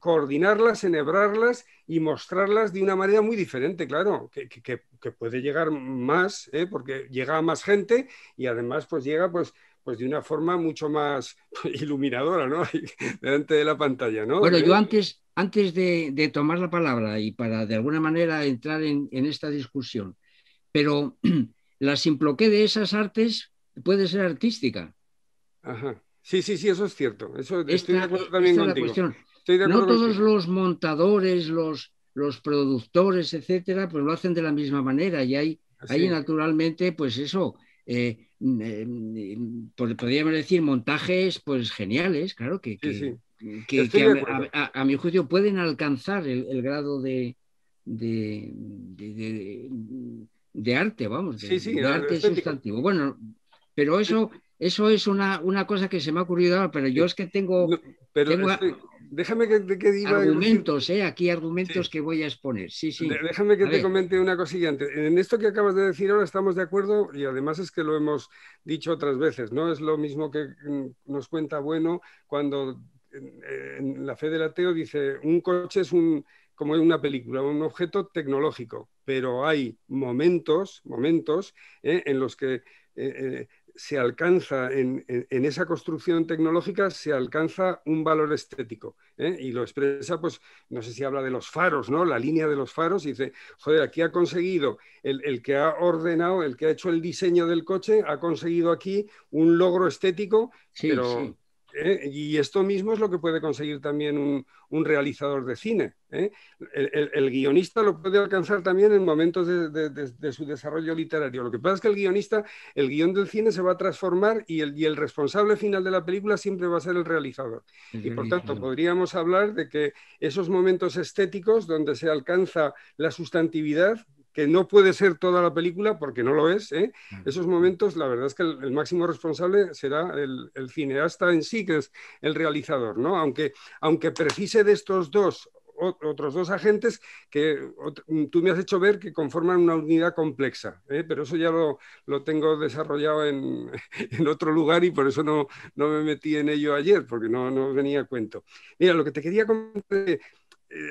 coordinarlas, enhebrarlas y mostrarlas de una manera muy diferente, claro, que puede llegar más, ¿eh? Porque llega a más gente y además pues llega pues de una forma mucho más iluminadora, ¿no? Delante de la pantalla, ¿no? Bueno, yo antes de tomar la palabra y para de alguna manera entrar en esta discusión, pero la simplotez de esas artes puede ser artística. Ajá. Sí, eso es cierto. Eso, estoy de acuerdo también contigo. Estoy de acuerdo no todos contigo. Los montadores, los productores, etcétera, pues lo hacen de la misma manera y hay naturalmente, pues eso... podríamos decir montajes pues geniales, claro, que a mi juicio pueden alcanzar el grado de arte, vamos, de arte sustantivo. Bueno, pero eso es una cosa que se me ha ocurrido ahora, pero yo es que tengo... No, pero tengo déjame que diga... Argumentos, aquí argumentos que voy a exponer. Sí. Déjame que te comente una cosilla antes. En esto que acabas de decir ahora estamos de acuerdo, y además es que lo hemos dicho otras veces, ¿no? Es lo mismo que nos cuenta Bueno cuando en La fe del ateo dice, un coche es como en una película, un objeto tecnológico, pero hay momentos en los que... se alcanza en esa construcción tecnológica, se alcanza un valor estético, ¿eh? Y lo expresa, pues, no sé si habla de los faros, ¿no? La línea de los faros, y dice, joder, aquí ha conseguido, el que ha ordenado, el que ha hecho el diseño del coche, ha conseguido aquí un logro estético, pero... Y esto mismo es lo que puede conseguir también un realizador de cine, ¿eh? El guionista lo puede alcanzar también en momentos de su desarrollo literario. Lo que pasa es que el guión del cine se va a transformar y el responsable final de la película siempre va a ser el realizador. Y por tanto podríamos hablar de que esos momentos estéticos donde se alcanza la sustantividad que no puede ser toda la película porque no lo es, ¿eh? Esos momentos, la verdad es que el máximo responsable será el cineasta en sí, que es el realizador, ¿no? Aunque precise de estos dos, otros dos agentes que tú me has hecho ver que conforman una unidad compleja, ¿eh? Pero eso ya lo tengo desarrollado en otro lugar y por eso no me metí en ello ayer, porque no venía a cuento. Mira, lo que te quería comentar,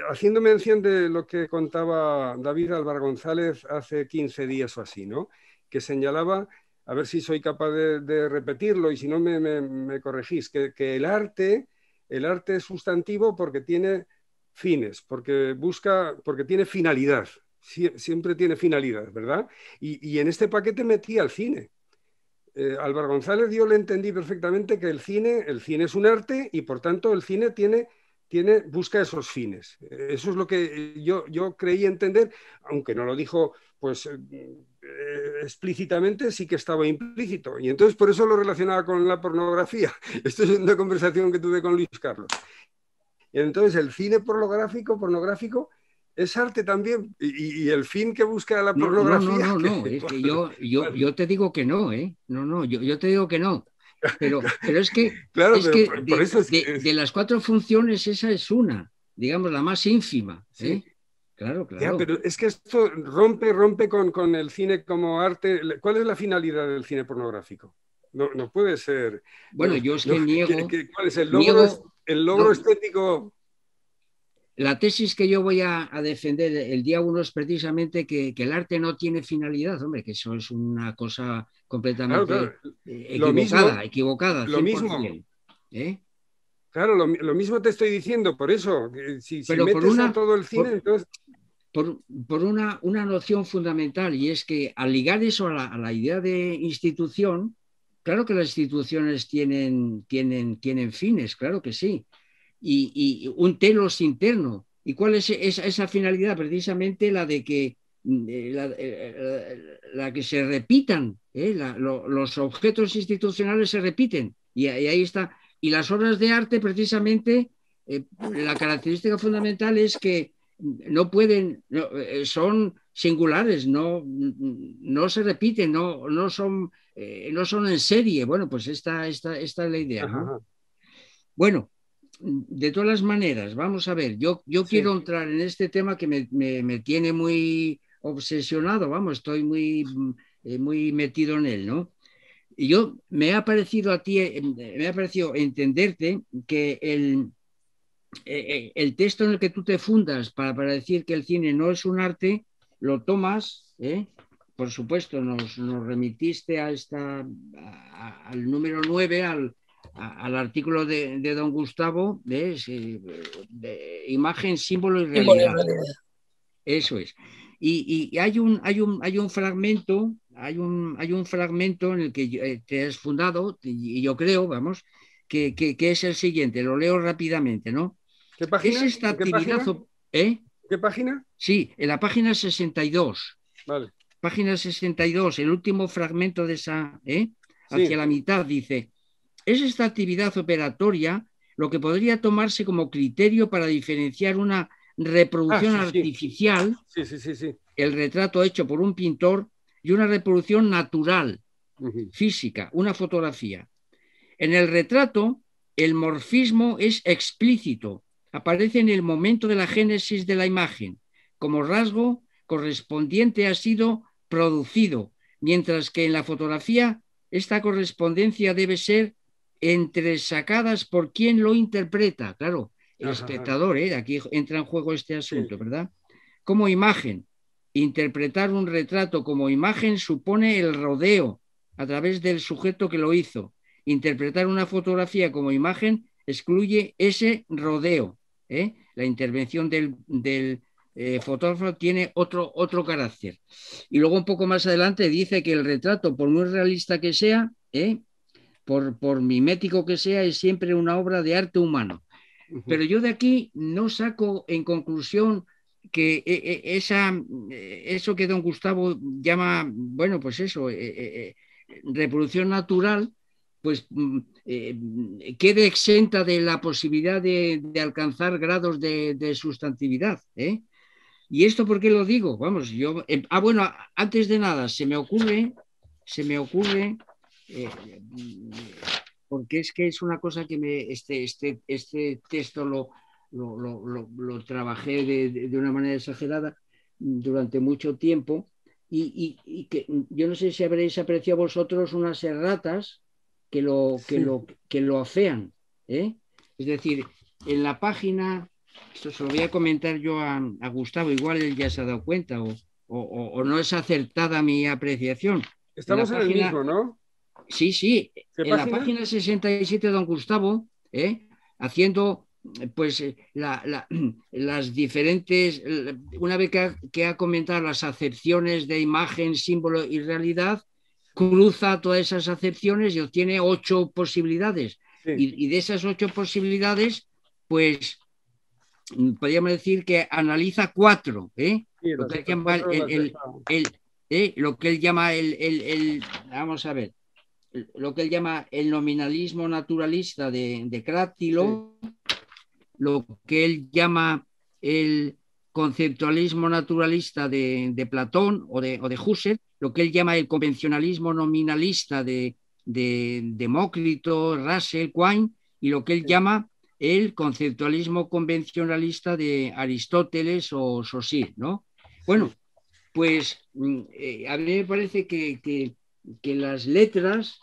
haciendo mención de lo que contaba David Álvaro González hace 15 días o así, ¿no? Que señalaba, a ver si soy capaz de repetirlo y si no me corregís, que el arte es sustantivo porque tiene fines, porque tiene finalidad, siempre tiene finalidad, ¿verdad? Y en este paquete metí al cine. Álvaro González, yo le entendí perfectamente que el cine es un arte y por tanto el cine busca esos fines. Eso es lo que yo creí entender, aunque no lo dijo pues explícitamente, sí que estaba implícito, y entonces por eso lo relacionaba con la pornografía. Esto es una conversación que tuve con Luis Carlos. Entonces el cine pornográfico es arte también, y el fin que busca la pornografía... No, es que yo te digo que no, ¿eh? No, yo te digo que no, pero es que, claro, es que, por eso es que... De las cuatro funciones esa es una, digamos, la más ínfima, ¿eh? Sí. Claro. Ya, pero es que esto rompe con el cine como arte. ¿Cuál es la finalidad del cine pornográfico? No puede ser... Bueno, yo es que niego... ¿Cuál es el logro? Niego... El logro estético... La tesis que yo voy a defender el día 1 es precisamente que el arte no tiene finalidad, hombre, que eso es una cosa completamente equivocada. Lo mismo. ¿Eh? Claro, lo mismo te estoy diciendo, por eso. Si metes a todo el cine... entonces... Por una noción fundamental, y es que al ligar eso a la idea de institución... Claro que las instituciones tienen fines, claro que sí, y un telos interno. ¿Y cuál es esa finalidad? Precisamente la de que, la que se repitan, los objetos institucionales se repiten, y ahí está. Y las obras de arte, precisamente, la característica fundamental es que no pueden, son singulares, no se repiten, no son en serie. Bueno, pues esta es la idea, ¿no? Bueno, de todas las maneras, vamos a ver, yo sí quiero entrar en este tema que me tiene muy obsesionado, vamos, estoy muy metido en él, ¿no? Y me ha parecido entenderte que el texto en el que tú te fundas para decir que el cine no es un arte, lo tomas, por supuesto, nos remitiste al número 9, al artículo de don Gustavo, de imagen, símbolo y realidad. Eso es. Y hay un fragmento en el que te has fundado, y yo creo, vamos, que es el siguiente, lo leo rápidamente, ¿no? ¿Qué página? Es esta actividad, ¿Qué página? Sí, en la página 62. Vale. Página 62, el último fragmento de esa, hacia la mitad, dice: es esta actividad operatoria lo que podría tomarse como criterio para diferenciar una reproducción artificial, el retrato hecho por un pintor, y una reproducción natural, física, una fotografía. En el retrato, el morfismo es explícito, aparece en el momento de la génesis de la imagen, como rasgo correspondiente ha sido producido, mientras que en la fotografía esta correspondencia debe ser entresacadas por quien lo interpreta, claro, el espectador, aquí entra en juego este asunto, ¿verdad? Como imagen, interpretar un retrato como imagen supone el rodeo a través del sujeto que lo hizo. Interpretar una fotografía como imagen excluye ese rodeo, La intervención del fotógrafo tiene otro carácter. Y luego un poco más adelante dice que el retrato, por muy realista que sea, por mimético que sea, es siempre una obra de arte humano. Pero yo de aquí no saco en conclusión que eso que don Gustavo llama, bueno, pues eso, reproducción natural, pues quede exenta de la posibilidad de alcanzar grados de sustantividad, ¿Y esto por qué lo digo? Vamos, yo... bueno, antes de nada, se me ocurre, porque es que es una cosa que me, este texto lo trabajé de una manera exagerada durante mucho tiempo, y que yo no sé si habréis apreciado vosotros unas erratas que lo afean, ¿eh? Es decir, en la página, esto se lo voy a comentar yo a Gustavo, igual él ya se ha dado cuenta, o no es acertada mi apreciación. Estamos en el mismo, ¿no? Sí, sí, en la página 67, don Gustavo, haciendo pues las diferentes, una vez que ha comentado las acepciones de imagen, símbolo y realidad, cruza todas esas acepciones y obtiene 8 posibilidades. Sí. Y de esas 8 posibilidades, pues podríamos decir que analiza 4, sí, lo que llama vamos a ver, lo que él llama el nominalismo naturalista de Crátilo, sí. Lo que él llama el conceptualismo naturalista de Platón o de Husserl, lo que él llama el convencionalismo nominalista de Demócrito, Russell, Quine, y lo que él llama el conceptualismo convencionalista de Aristóteles o Saussure, ¿no? Bueno, pues a mí me parece que las letras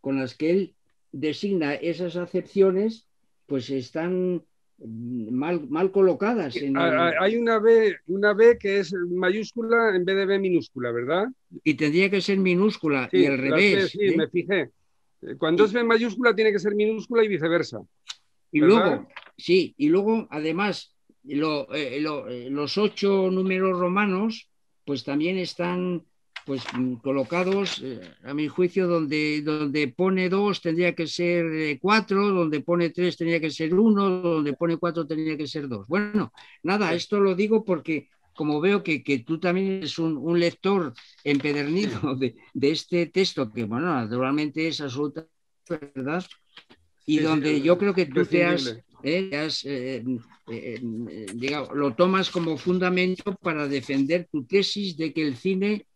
con las que él designa esas acepciones pues están mal colocadas. Hay una B que es mayúscula en vez de B minúscula, ¿verdad? Y tendría que ser minúscula, sí, y al revés. Sí, me fijé. Cuando es B mayúscula tiene que ser minúscula y viceversa. Y luego, sí, y luego además los 8 números romanos pues también están... pues colocados, a mi juicio, donde pone 2 tendría que ser 4, donde pone 3 tendría que ser 1, donde pone 4 tendría que ser 2. Bueno, nada, esto lo digo porque como veo que tú también eres un lector empedernido de este texto, que bueno, naturalmente es absoluta verdad, y donde yo creo que tú digamos, lo tomas como fundamento para defender tu tesis de que el cine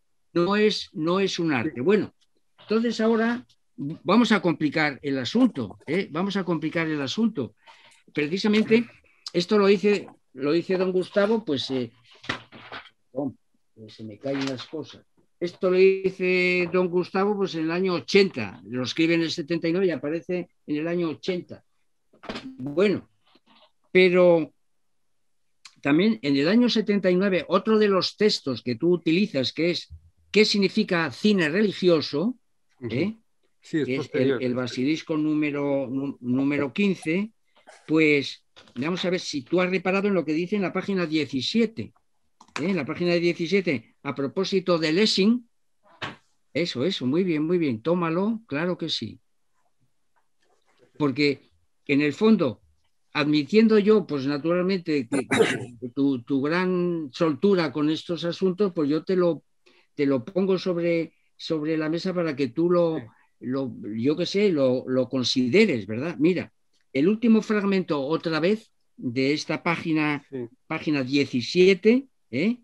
no es un arte. Bueno, entonces ahora vamos a complicar el asunto, Precisamente esto lo dice don Gustavo, pues se me caen las cosas. Esto lo dice don Gustavo pues en el año 80, lo escribe en el 79 y aparece en el año 80. Bueno, pero... también en el año 79, otro de los textos que tú utilizas, que es ¿qué significa cine religioso? Sí, es el basilisco número 15, pues vamos a ver si tú has reparado en lo que dice en la página 17. En la página 17, a propósito de Lessing, eso, muy bien, tómalo, claro que sí. Porque en el fondo... admitiendo yo, pues naturalmente, que tu gran soltura con estos asuntos, pues yo te lo pongo sobre la mesa para que tú lo consideres, ¿verdad? Mira, el último fragmento, otra vez, de esta página, página 17, ¿qué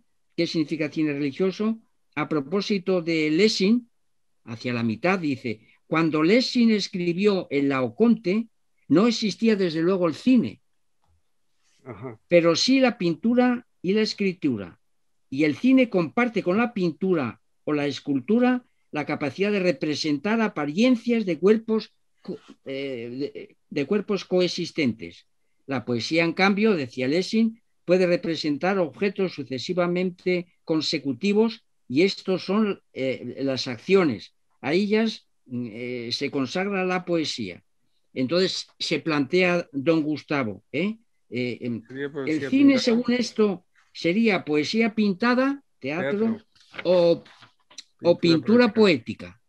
significa cine religioso? A propósito de Lessing, hacia la mitad, dice, cuando Lessing escribió el Laoconte, no existía desde luego el cine, pero sí la pintura y la escritura. Y el cine comparte con la pintura o la escultura la capacidad de representar apariencias de cuerpos coexistentes. La poesía, en cambio, decía Lessing, puede representar objetos sucesivamente consecutivos y estos son las acciones. A ellas se consagra la poesía. Entonces se plantea don Gustavo, el cine, según esto, sería poesía pintada, teatro. O pintura poética.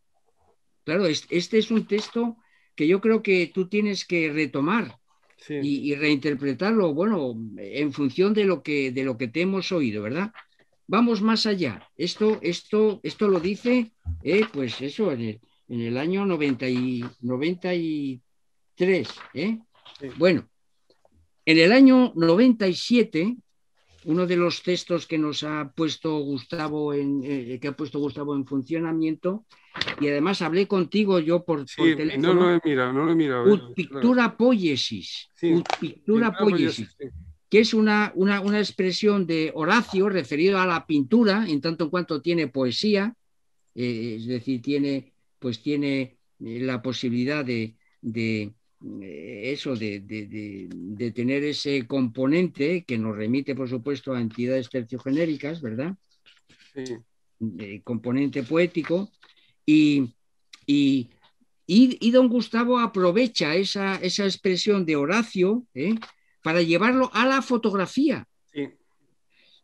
Claro, este es un texto que yo creo que tú tienes que retomar, sí, y reinterpretarlo, bueno, en función de lo que te hemos oído, ¿verdad? Vamos más allá. Esto lo dice, pues eso, en el año 93. Bueno, en el año 97 uno de los textos que nos ha puesto Gustavo en funcionamiento, y además hablé contigo yo por teléfono. No lo he mirado. Ut pictura poiesis, ut pictura poiesis, que es una expresión de Horacio referido a la pintura, en tanto en cuanto tiene poesía, es decir, tiene la posibilidad de tener ese componente que nos remite, por supuesto, a entidades terciogenéricas, ¿verdad? Sí. Componente poético. Y don Gustavo aprovecha esa expresión de Horacio para llevarlo a la fotografía. Sí.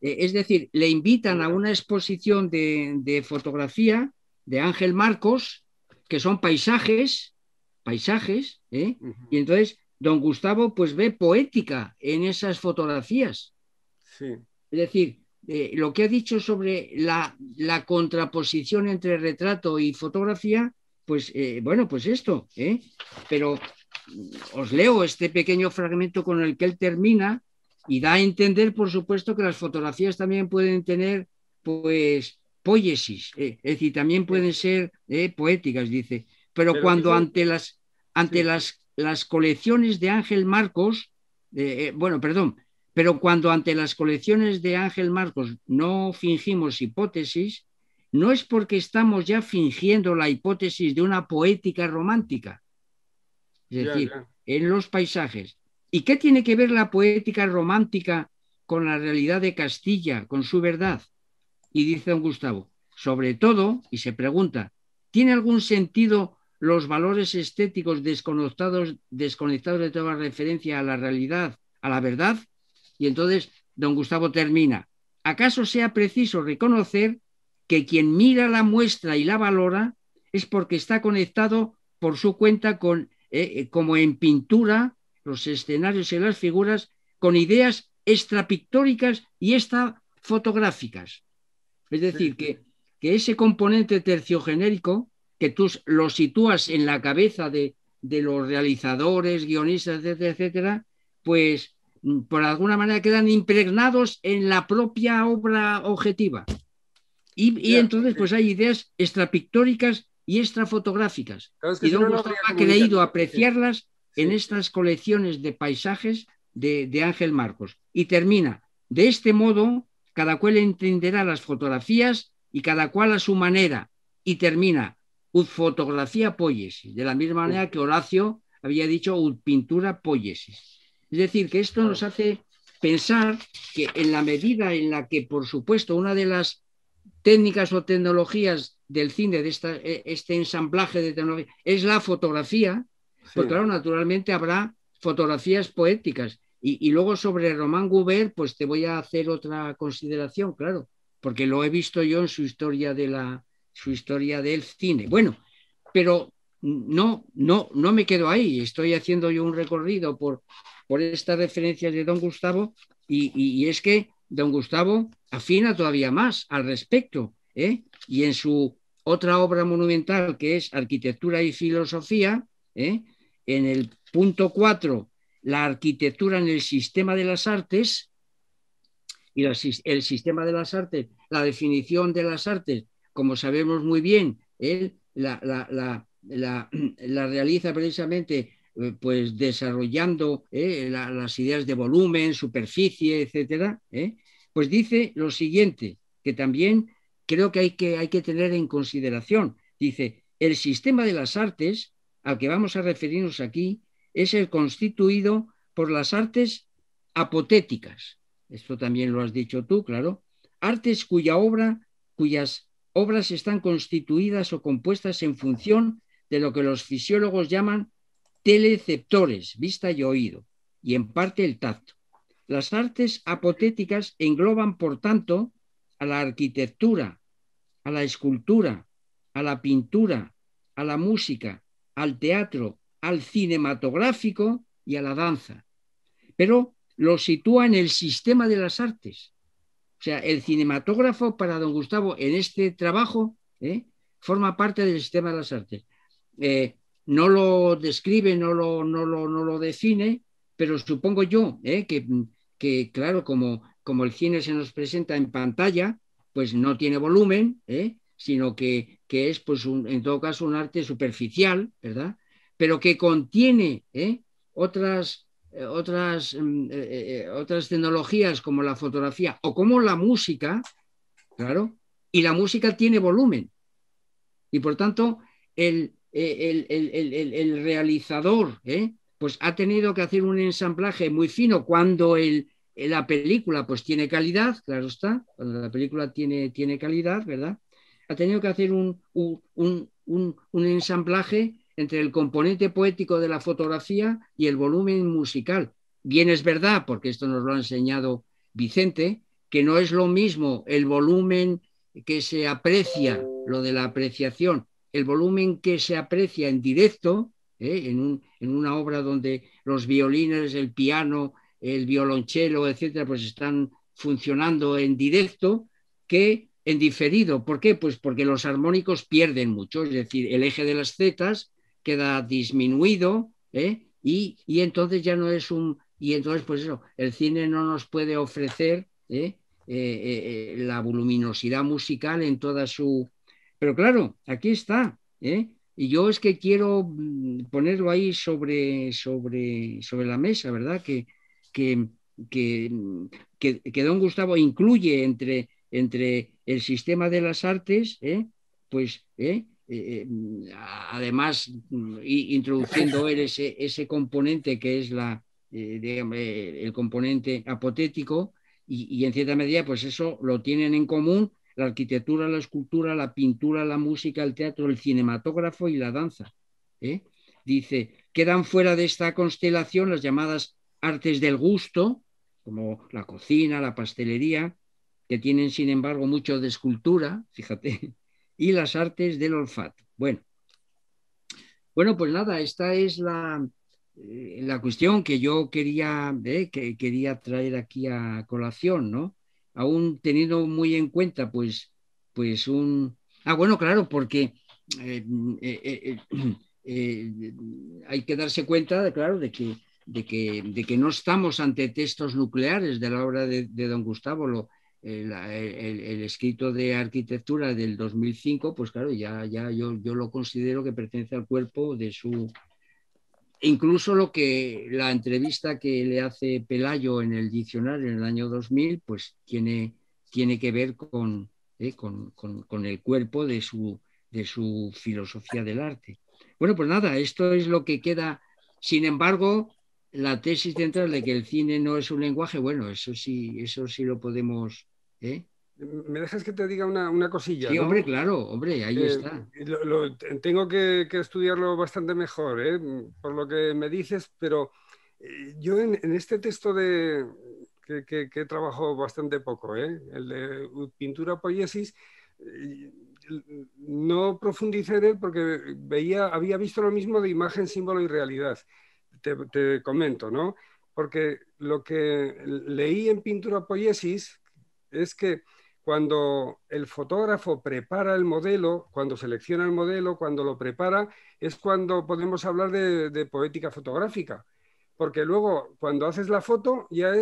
Es decir, le invitan a una exposición de fotografía de Ángel Marcos, que son paisajes, y entonces don Gustavo pues ve poética en esas fotografías. Sí. Es decir, lo que ha dicho sobre la contraposición entre retrato y fotografía, pues bueno, pues esto, pero os leo este pequeño fragmento con el que él termina y da a entender, por supuesto, que las fotografías también pueden tener pues poiesis, es decir, también pueden ser poéticas, dice. Pero cuando ante las colecciones de Ángel Marcos, pero cuando ante las colecciones de Ángel Marcos no fingimos hipótesis, no es porque estamos ya fingiendo la hipótesis de una poética romántica. Es decir, en los paisajes. ¿Y qué tiene que ver la poética romántica con la realidad de Castilla, con su verdad? Y dice don Gustavo, sobre todo, y se pregunta, ¿tiene algún sentido los valores estéticos desconectados de toda referencia a la realidad, a la verdad? Y entonces don Gustavo termina. ¿Acaso sea preciso reconocer que quien mira la muestra y la valora es porque está conectado por su cuenta con, como en pintura, los escenarios y las figuras, con ideas extrapictóricas y extrafotográficas? Es decir, que ese componente terciogenérico, que tú lo sitúas en la cabeza de los realizadores, guionistas, etcétera, etcétera, pues por alguna manera quedan impregnados en la propia obra objetiva. Y entonces pues hay ideas extrapictóricas y extrafotográficas. Claro, es que y don Gustavo ha creído apreciarlas en estas colecciones de paisajes de Ángel Marcos. Y termina, de este modo, cada cual entenderá las fotografías y cada cual a su manera, y termina ut fotografía poiesis, de la misma manera que Horacio había dicho ut pintura poiesis. Es decir, que esto nos hace pensar que en la medida en la que, por supuesto, una de las técnicas o tecnologías del cine, de este ensamblaje de tecnología, es la fotografía, pues claro, naturalmente habrá fotografías poéticas. Y luego sobre Román Gubern, pues te voy a hacer otra consideración, claro, porque lo he visto yo en su historia del cine. Bueno, pero no me quedo ahí, estoy haciendo yo un recorrido por estas referencias de don Gustavo, y es que don Gustavo afina todavía más al respecto, y en su otra obra monumental, que es Arquitectura y Filosofía, en el punto 4, la arquitectura en el sistema de las artes, y el sistema de las artes, la definición de las artes, como sabemos muy bien, él la realiza precisamente pues desarrollando las ideas de volumen, superficie, etcétera, pues dice lo siguiente, que también creo que hay que tener en consideración. Dice, el sistema de las artes, al que vamos a referirnos aquí, es el constituido por las artes apotéticas. Esto también lo has dicho tú, claro. Artes cuyas obras están constituidas o compuestas en función de lo que los fisiólogos llaman teleceptores, vista y oído, y en parte el tacto. Las artes apotéticas engloban, por tanto, a la arquitectura, a la escultura, a la pintura, a la música, al teatro, al cinematográfico y a la danza. Pero lo sitúa en el sistema de las artes. O sea, el cinematógrafo para don Gustavo en este trabajo forma parte del sistema de las artes. No lo describe, no lo define, pero supongo yo que claro, como, como el cine se nos presenta en pantalla, pues no tiene volumen, sino que es, pues, en todo caso, un arte superficial, ¿verdad? Pero que contiene otras tecnologías como la fotografía o como la música, claro, y la música tiene volumen. Y por tanto, el realizador pues ha tenido que hacer un ensamblaje muy fino cuando la película pues tiene calidad, claro está, cuando la película tiene calidad, ¿verdad? Ha tenido que hacer un ensamblaje entre el componente poético de la fotografía y el volumen musical. Bien, es verdad, porque esto nos lo ha enseñado Vicente, que no es lo mismo el volumen que se aprecia, lo de la apreciación, el volumen que se aprecia en directo, en una obra donde los violines, el piano, el violonchelo, etcétera, pues están funcionando en directo, que en diferido. ¿Por qué? Pues porque los armónicos pierden mucho, es decir, el eje de las zetas queda disminuido, y entonces ya no es un... Y entonces, pues eso, el cine no nos puede ofrecer la voluminosidad musical en toda su... Pero claro, aquí está, y yo es que quiero ponerlo ahí sobre la mesa, ¿verdad? Que don Gustavo incluye entre el sistema de las artes, además introduciendo ese componente que es el componente apotético, y en cierta medida pues eso lo tienen en común la arquitectura, la escultura, la pintura, la música, el teatro, el cinematógrafo y la danza. Dice, quedan fuera de esta constelación las llamadas artes del gusto, como la cocina, la pastelería, que tienen, sin embargo, mucho de escultura, fíjate, y las artes del olfato. Bueno, pues nada, esta es la cuestión que yo quería traer aquí a colación, ¿no? Aún teniendo muy en cuenta, pues un... Ah, bueno, claro, porque hay que darse cuenta, claro, de que no estamos ante textos nucleares de la obra de don Gustavo. El escrito de arquitectura del 2005, pues claro, ya yo lo considero que pertenece al cuerpo de su... Incluso la entrevista que le hace Pelayo en el diccionario en el año 2000, pues tiene que ver con el cuerpo de su filosofía del arte. Bueno, pues nada, esto es lo que queda. Sin embargo, la tesis central de que el cine no es un lenguaje, bueno, eso sí lo podemos... ¿Me dejas que te diga una cosilla? Sí, ¿no? Hombre, claro, hombre, ahí está. Tengo que estudiarlo bastante mejor, por lo que me dices, pero yo en este texto que trabajo bastante poco, el de Pintura Poiesis, no profundicé en él porque había visto lo mismo de imagen, símbolo y realidad. Te comento, ¿no? Porque lo que leí en Pintura Poiesis es que cuando el fotógrafo prepara el modelo, cuando selecciona el modelo, cuando lo prepara, es cuando podemos hablar de poética fotográfica. Porque luego, cuando haces la foto, ya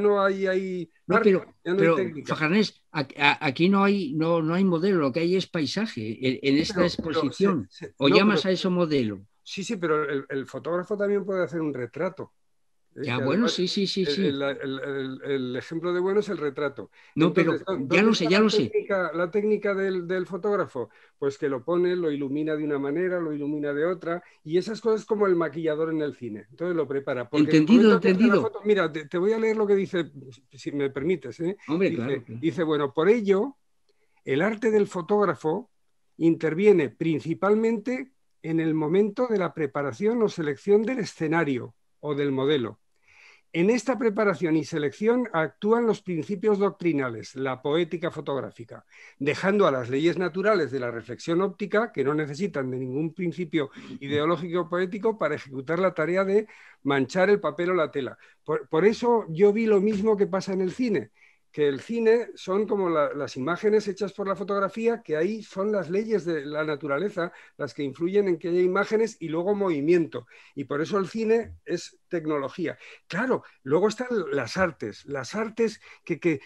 no hay ahí. No, pero técnica. Fajanés, aquí no hay modelo, lo que hay es paisaje en esta exposición. ¿O llamas a eso modelo? Sí, pero el fotógrafo también puede hacer un retrato. Ya, bueno, además, sí. El ejemplo de Bueno es el retrato. No, entonces, pero ya lo sé. La técnica del fotógrafo, pues que lo pone, lo ilumina de una manera, lo ilumina de otra, y esas cosas como el maquillador en el cine. Entonces lo prepara. Entendido. Foto, mira, te voy a leer lo que dice, si me permites. Hombre, claro. Dice, bueno, por ello, el arte del fotógrafo interviene principalmente en el momento de la preparación o selección del escenario o del modelo. En esta preparación y selección actúan los principios doctrinales, la poética fotográfica, dejando a las leyes naturales de la reflexión óptica, que no necesitan de ningún principio ideológico poético para ejecutar la tarea de manchar el papel o la tela. Por eso yo vi lo mismo que pasa en el cine, que el cine son como las imágenes hechas por la fotografía, que ahí son las leyes de la naturaleza las que influyen en que haya imágenes y luego movimiento. Y por eso el cine es tecnología. Claro, luego están las artes que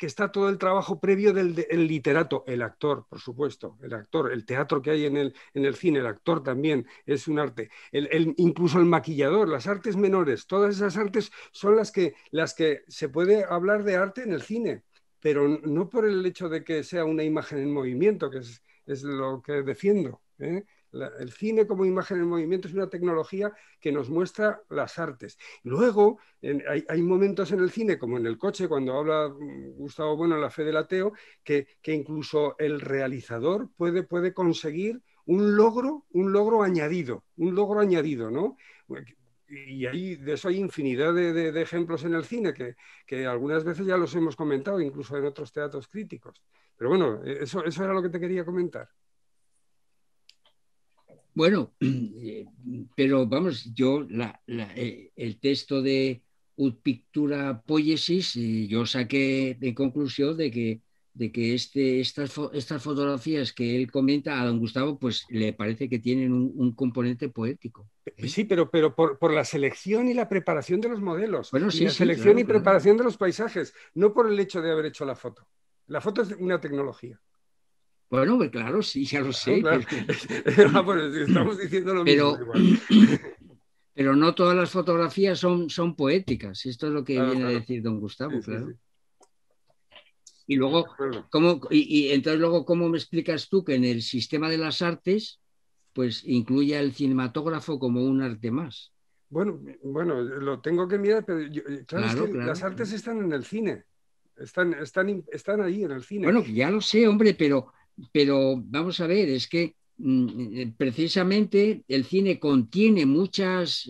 está todo el trabajo previo del literato, el actor, por supuesto, el actor, el teatro que hay en el cine, el actor también es un arte, incluso el maquillador, las artes menores, todas esas artes son las que se puede hablar de arte en el cine, pero no por el hecho de que sea una imagen en movimiento, que es lo que defiendo, ¿eh? El cine como imagen en movimiento es una tecnología que nos muestra las artes. Luego hay momentos en el cine, como en El coche, cuando habla Gustavo Bueno en La fe del ateo, que incluso el realizador puede conseguir un logro añadido, ¿no? Y de eso hay infinidad de ejemplos en el cine que algunas veces ya los hemos comentado, incluso en otros teatros críticos. Pero bueno, eso era lo que te quería comentar. Bueno, pero vamos, yo el texto de Ut Pictura Poiesis, yo saqué de conclusión de que estas fotografías que él comenta a don Gustavo, pues le parece que tienen un componente poético. Sí, pero por la selección y la preparación de los modelos, bueno, sí, la selección y preparación de los paisajes, no por el hecho de haber hecho la foto. La foto es una tecnología. Bueno, pues claro, sí, ya lo sé. Claro, claro. Bueno, estamos diciendo lo mismo. Igual. Pero no todas las fotografías son poéticas. Esto es lo que viene a decir don Gustavo, sí, claro. Sí, sí. Y luego, ¿cómo me explicas tú que en el sistema de las artes, pues incluya el cinematógrafo como un arte más? Bueno, lo tengo que mirar, pero claro, las artes están en el cine. Están ahí en el cine. Bueno, ya lo sé, hombre, pero vamos a ver, es que precisamente el cine contiene muchas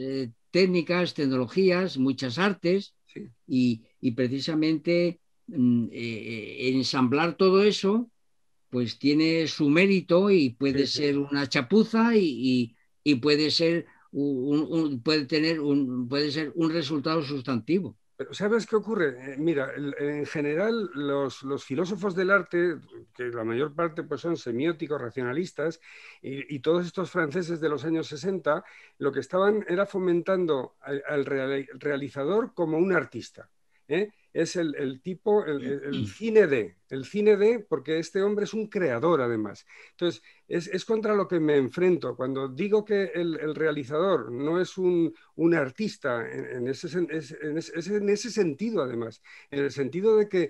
técnicas, tecnologías, muchas artes, sí. y precisamente ensamblar todo eso pues tiene su mérito y puede ser una chapuza y puede ser un resultado sustantivo. Pero ¿sabes qué ocurre? Mira, en general los filósofos del arte, que la mayor parte pues, son semióticos, racionalistas, y todos estos franceses de los años 60, lo que estaban era fomentando al realizador como un artista, ¿eh? Es el cine de, porque este hombre es un creador además. Entonces, es contra lo que me enfrento. Cuando digo que el realizador no es un artista, en ese sentido además, en el sentido de que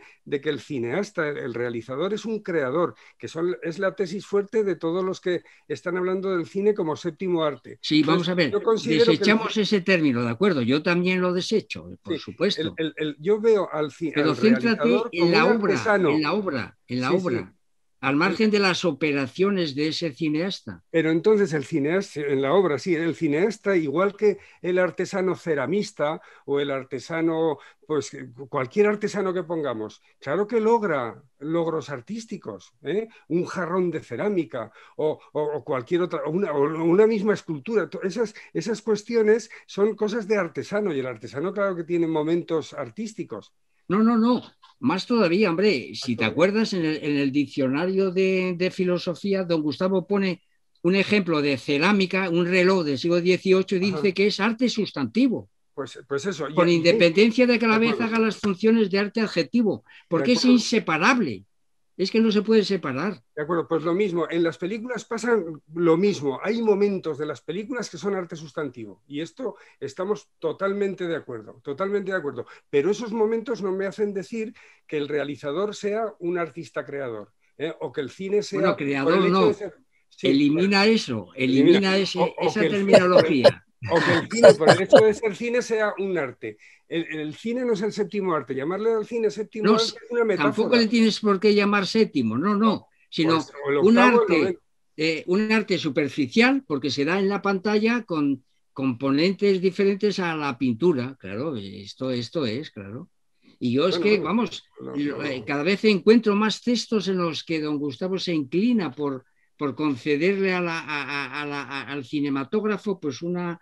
el cineasta, el realizador es un creador, que es la tesis fuerte de todos los que están hablando del cine como séptimo arte. Sí, entonces, vamos a ver, desechamos ese término, ¿de acuerdo? Yo también lo desecho, por supuesto. Yo veo pero céntrate en la obra, al margen de las operaciones de ese cineasta. Pero entonces el cineasta, en la obra, sí, el cineasta, igual que el artesano ceramista o el artesano, pues cualquier artesano que pongamos, claro que logra logros artísticos, ¿eh? Un jarrón de cerámica o cualquier otra, o una misma escultura. Esas cuestiones son cosas de artesano y el artesano claro que tiene momentos artísticos. No. Más todavía, hombre, si te acuerdas, en el diccionario de filosofía, don Gustavo pone un ejemplo de cerámica, un reloj del siglo XVIII, y dice que es arte sustantivo. Pues eso. Con independencia de que a la vez haga las funciones de arte adjetivo, porque es inseparable. Es que no se puede separar. De acuerdo, pues lo mismo. En las películas pasa lo mismo. Hay momentos de las películas que son arte sustantivo. Y esto estamos totalmente de acuerdo. Pero esos momentos no me hacen decir que el realizador sea un artista creador, ¿eh? O que el cine sea... Bueno, creador no. Sí, elimina esa terminología. O que el cine, por el hecho de ser cine, sea un arte. El cine no es el séptimo arte. Llamarle al cine séptimo arte es una metáfora. Tampoco le tienes por qué llamar séptimo, no. Sino pues, un arte superficial, porque se da en la pantalla con componentes diferentes a la pintura. Claro, esto es, claro. Y yo cada vez encuentro más textos en los que don Gustavo se inclina por concederle al cinematógrafo pues una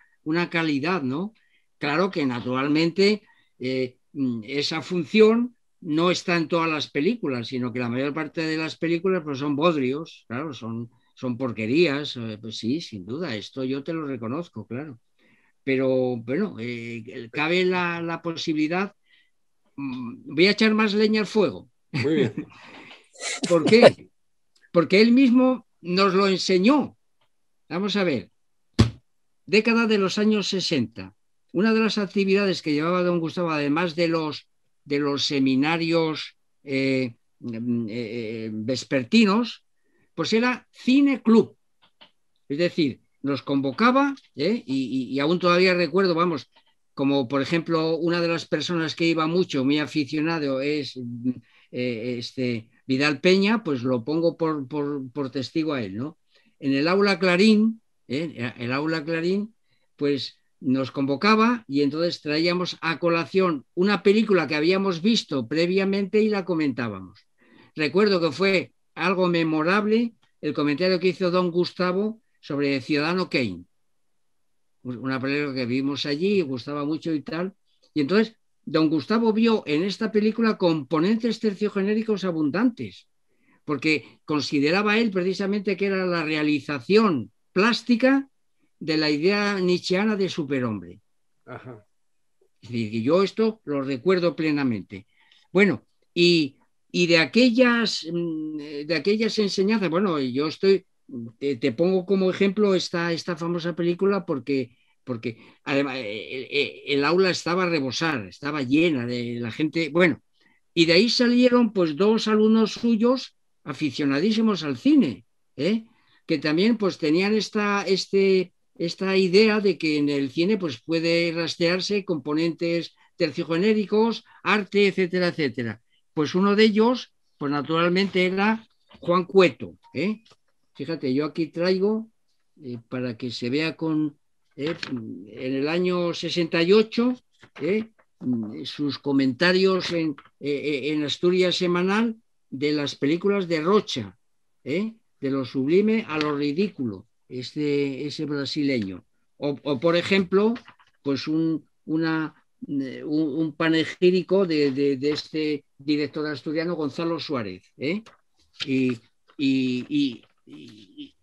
calidad, ¿no? Claro que naturalmente esa función no está en todas las películas, sino que la mayor parte de las películas pues, son bodrios, claro, son porquerías, pues sí, sin duda, esto yo te lo reconozco, claro. Pero bueno, cabe la posibilidad. Voy a echar más leña al fuego. Muy bien. ¿Por qué? Porque él mismo nos lo enseñó. Vamos a ver. Década de los años 60. Una de las actividades que llevaba don Gustavo, además de los seminarios vespertinos, pues era Cine Club. Es decir, nos convocaba, y aún todavía recuerdo, vamos, como por ejemplo, una de las personas que iba mucho, muy aficionado, es Vidal Peña, pues lo pongo por testigo a él, ¿no? En el aula Clarín, pues nos convocaba y entonces traíamos a colación una película que habíamos visto previamente y la comentábamos. Recuerdo que fue algo memorable el comentario que hizo don Gustavo sobre Ciudadano Kane, una película que vimos allí, gustaba mucho y tal, y entonces don Gustavo vio en esta película componentes terciogenéricos abundantes, porque consideraba él precisamente que era la realización plástica de la idea nietzscheana de superhombre. Ajá. Es decir, que yo esto lo recuerdo plenamente. Bueno, y de aquellas enseñanzas, bueno, yo estoy... Te pongo como ejemplo esta famosa película porque además el aula estaba a rebosar, estaba llena de la gente, bueno, y de ahí salieron pues dos alumnos suyos aficionadísimos al cine, que también pues tenían esta idea de que en el cine pues puede rastrearse componentes terciogenéricos, arte, etcétera, etcétera. Pues uno de ellos, pues naturalmente era Juan Cueto, Fíjate, yo aquí traigo, para que se vea en el año 68, sus comentarios en Asturias Semanal de las películas de Rocha, de lo sublime a lo ridículo, ese brasileño. O por ejemplo, pues un panegírico de este director asturiano, Gonzalo Suárez.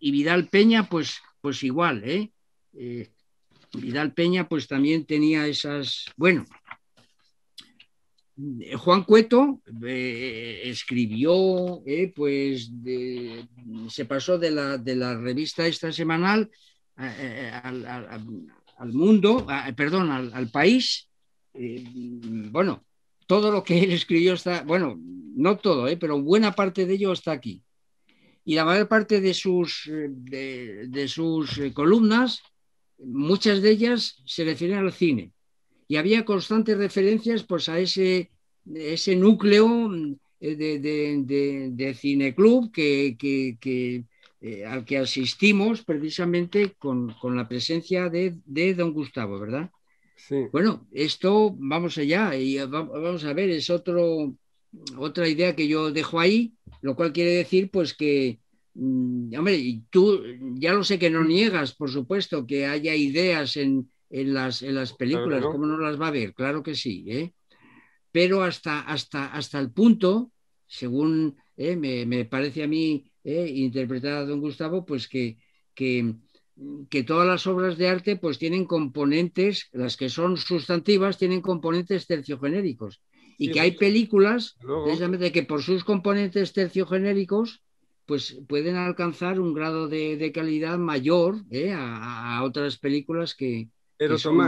Y Vidal Peña, pues igual, Vidal Peña pues también tenía esas... Bueno, Juan Cueto escribió, se pasó de la revista esta semanal al mundo, perdón, al país. Bueno, todo lo que él escribió está... Bueno, no todo, pero buena parte de ello está aquí. Y la mayor parte de sus columnas, muchas de ellas se refieren al cine. Y había constantes referencias pues, a ese núcleo de cineclub al que asistimos precisamente con la presencia de don Gustavo, ¿verdad? Sí. Bueno, esto, vamos allá, y vamos a ver, es otra idea que yo dejo ahí, lo cual quiere decir pues que, hombre, tú ya lo sé que no niegas, por supuesto, que haya ideas en las películas, claro, ¿no? ¿Cómo no las va a ver? Claro que sí, pero hasta el punto, según me parece a mí, interpretada don Gustavo, pues que todas las obras de arte pues tienen componentes, las que son sustantivas tienen componentes terciogenéricos. Y sí, que hay películas, luego, precisamente, que por sus componentes terciogenéricos pues pueden alcanzar un grado de calidad mayor a otras películas que son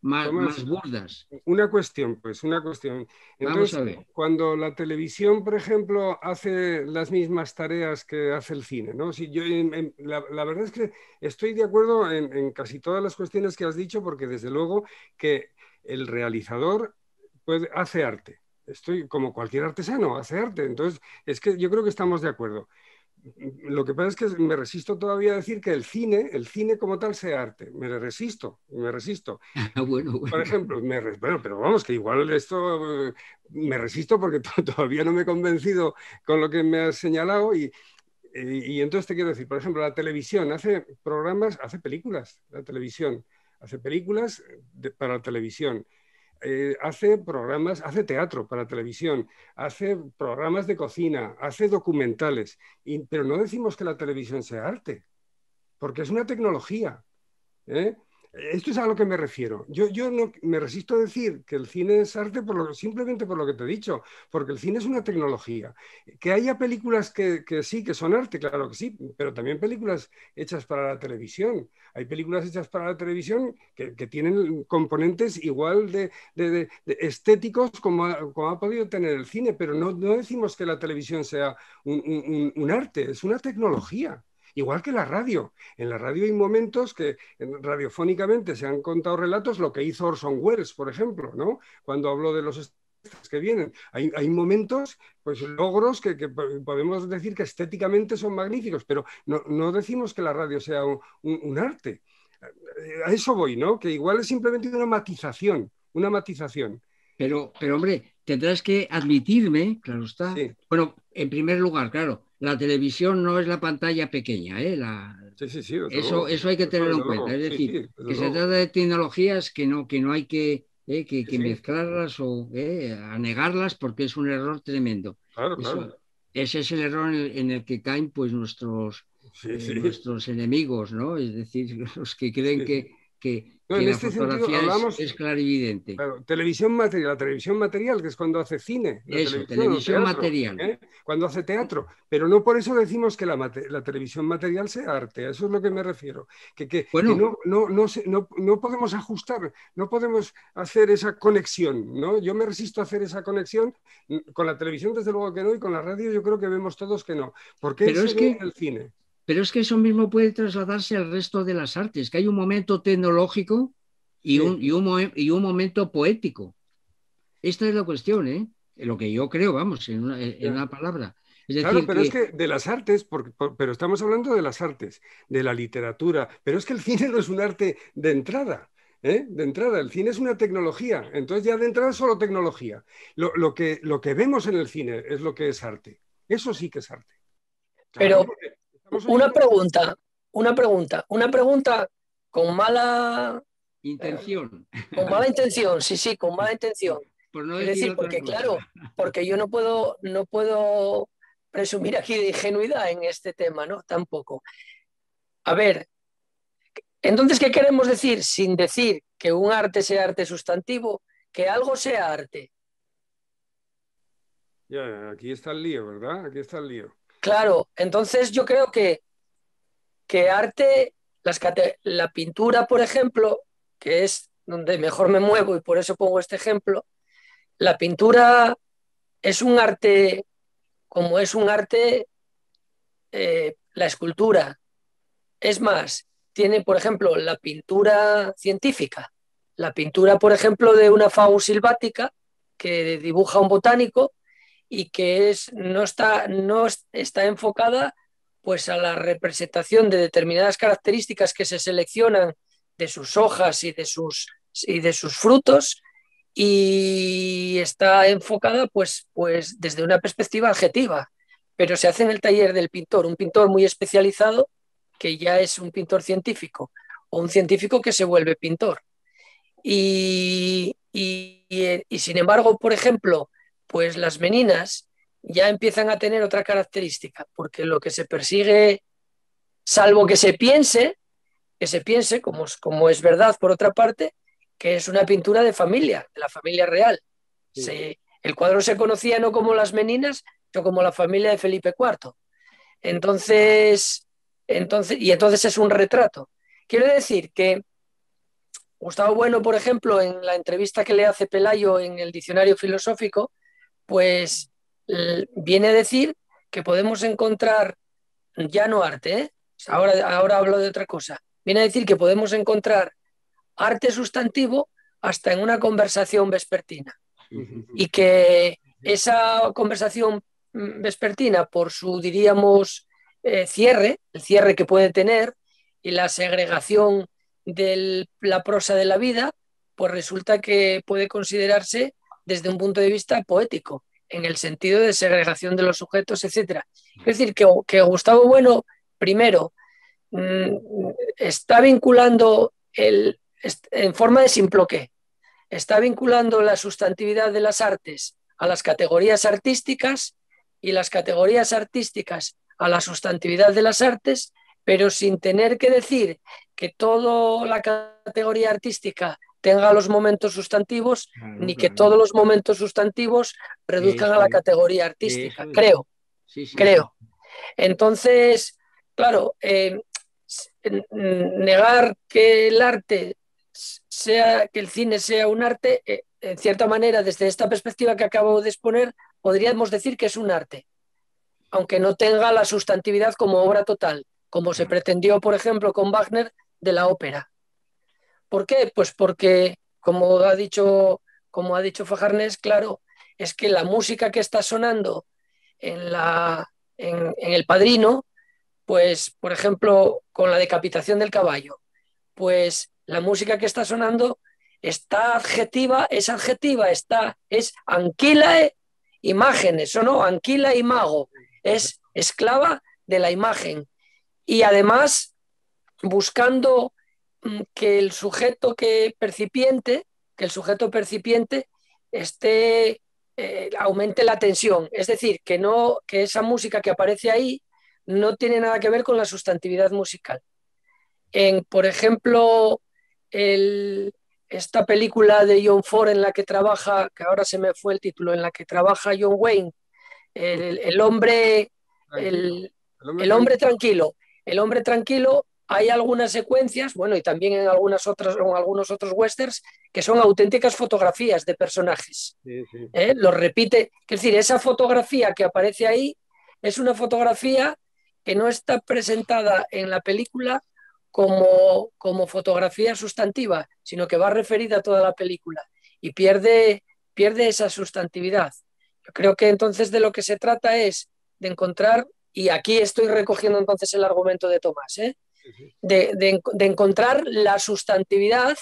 más burdas. Una cuestión, pues, una cuestión. Entonces, vamos a ver. Cuando la televisión, por ejemplo, hace las mismas tareas que hace el cine, ¿no? Si yo, la verdad es que estoy de acuerdo en casi todas las cuestiones que has dicho, porque desde luego que el realizador... Pues hace arte, estoy como cualquier artesano, hace arte, entonces es que yo creo que estamos de acuerdo. Lo que pasa es que me resisto todavía a decir que el cine como tal sea arte, me resisto. Bueno. Por ejemplo, pero vamos, que igual esto me resisto porque todavía no me he convencido con lo que me has señalado y entonces te quiero decir, por ejemplo, la televisión hace programas, hace películas, la televisión hace películas para televisión. Hace programas, hace teatro para televisión, hace programas de cocina, hace documentales, pero no decimos que la televisión sea arte, porque es una tecnología, Esto es a lo que me refiero. Yo no, me resisto a decir que el cine es arte simplemente por lo que te he dicho, porque el cine es una tecnología. Que haya películas que sí, que son arte, claro que sí, pero también películas hechas para la televisión. Hay películas hechas para la televisión que tienen componentes igual de estéticos como ha podido tener el cine, pero no decimos que la televisión sea un arte, es una tecnología. Igual que la radio. En la radio hay momentos que radiofónicamente se han contado relatos, lo que hizo Orson Welles, por ejemplo, ¿no? Cuando habló de los que vienen. Hay momentos, pues logros que podemos decir que estéticamente son magníficos, pero no decimos que la radio sea un arte. A eso voy, ¿no? Que igual es simplemente una matización, una matización. Pero hombre, tendrás que admitirme, claro está. Sí. Bueno, en primer lugar, claro, la televisión no es la pantalla pequeña, ¿eh? Sí, eso hay que tenerlo en cuenta. Es decir, que se trata de tecnologías que no hay que mezclarlas o anegarlas, porque es un error tremendo. Claro, claro. Ese es el error en el que caen pues nuestros enemigos, ¿no? Es decir, los que creen que la fotografía es clarividente. Claro, televisión material, la televisión material, que es cuando hace cine. Eso, televisión material. Cuando hace teatro. Pero no por eso decimos que la televisión material sea arte, a eso es lo que me refiero. No podemos ajustar, no podemos hacer esa conexión, ¿no? Yo me resisto a hacer esa conexión, con la televisión desde luego que no, y con la radio yo creo que vemos todos que no. Porque eso es que el cine. Pero es que eso mismo puede trasladarse al resto de las artes, que hay un momento tecnológico y un momento poético. Esta es la cuestión, ¿eh? Lo que yo creo, vamos, en una palabra. Es decir, claro, pero es que de las artes, pero estamos hablando de las artes, de la literatura, pero es que el cine no es un arte de entrada. De entrada, el cine es una tecnología, entonces ya de entrada es solo tecnología. Lo que vemos en el cine es lo que es arte. Eso sí que es arte. Pero... Una pregunta con mala intención. Con mala intención, sí, con mala intención. Por no decir, porque claro, porque yo no puedo presumir aquí de ingenuidad en este tema, ¿no? Tampoco. A ver, entonces, ¿qué queremos decir sin decir que un arte sea arte sustantivo, que algo sea arte? Ya, aquí está el lío, ¿verdad? Aquí está el lío. Claro, entonces yo creo que arte, la pintura, por ejemplo, que es donde mejor me muevo y por eso pongo este ejemplo, la pintura es un arte, como es un arte, la escultura. Es más, tiene, por ejemplo, la pintura científica, la pintura, por ejemplo, de una fauna silvática que dibuja un botánico, y que no está enfocada pues a la representación de determinadas características que se seleccionan de sus hojas y de sus frutos, y está enfocada pues desde una perspectiva adjetiva, pero se hace en el taller del pintor, un pintor muy especializado que ya es un pintor científico o un científico que se vuelve pintor. Y sin embargo, por ejemplo, pues las meninas ya empiezan a tener otra característica, porque lo que se persigue, salvo que se piense, como es verdad por otra parte, que es una pintura de familia, de la familia real. Sí. El cuadro se conocía no como las meninas, sino como la familia de Felipe IV. Entonces es un retrato. Quiero decir que Gustavo Bueno, por ejemplo, en la entrevista que le hace Pelayo en el Diccionario Filosófico, pues viene a decir que podemos encontrar, ya no arte, ahora hablo de otra cosa, viene a decir que podemos encontrar arte sustantivo hasta en una conversación vespertina, y que esa conversación vespertina, por su, diríamos, el cierre que puede tener y la segregación de la prosa de la vida, pues resulta que puede considerarse desde un punto de vista poético, en el sentido de segregación de los sujetos, etc. Es decir, que Gustavo Bueno, primero, está vinculando, en forma de simploqué, está vinculando la sustantividad de las artes a las categorías artísticas y las categorías artísticas a la sustantividad de las artes, pero sin tener que decir que toda la categoría artística tenga los momentos sustantivos, claro, ni que todos los momentos sustantivos reduzcan a la categoría artística, creo. Creo. Entonces, claro, negar que el arte sea, que el cine sea un arte, en cierta manera, desde esta perspectiva que acabo de exponer, podríamos decir que es un arte, aunque no tenga la sustantividad como obra total, como se pretendió, por ejemplo, con Wagner de la ópera. ¿Por qué? Pues porque, como ha dicho Fajarnés, claro, es que la música que está sonando en El Padrino, pues, por ejemplo, con la decapitación del caballo, pues la música que está sonando es anquilae imágenes, ¿o no? Anquilae imago, es esclava de la imagen. Y además, buscando que el sujeto percipiente esté, aumente la tensión. Es decir, que esa música que aparece ahí no tiene nada que ver con la sustantividad musical. Por ejemplo, esta película de John Ford en la que trabaja, que ahora se me fue el título, en la que trabaja John Wayne, el hombre tranquilo, hay algunas secuencias, bueno, y también en algunos otros westerns, que son auténticas fotografías de personajes. Sí, sí. Los repite, es decir, esa fotografía que aparece ahí es una fotografía que no está presentada en la película como fotografía sustantiva, sino que va referida a toda la película y pierde esa sustantividad. Yo creo que entonces de lo que se trata es de encontrar, y aquí estoy recogiendo entonces el argumento de Tomás, de encontrar la sustantividad,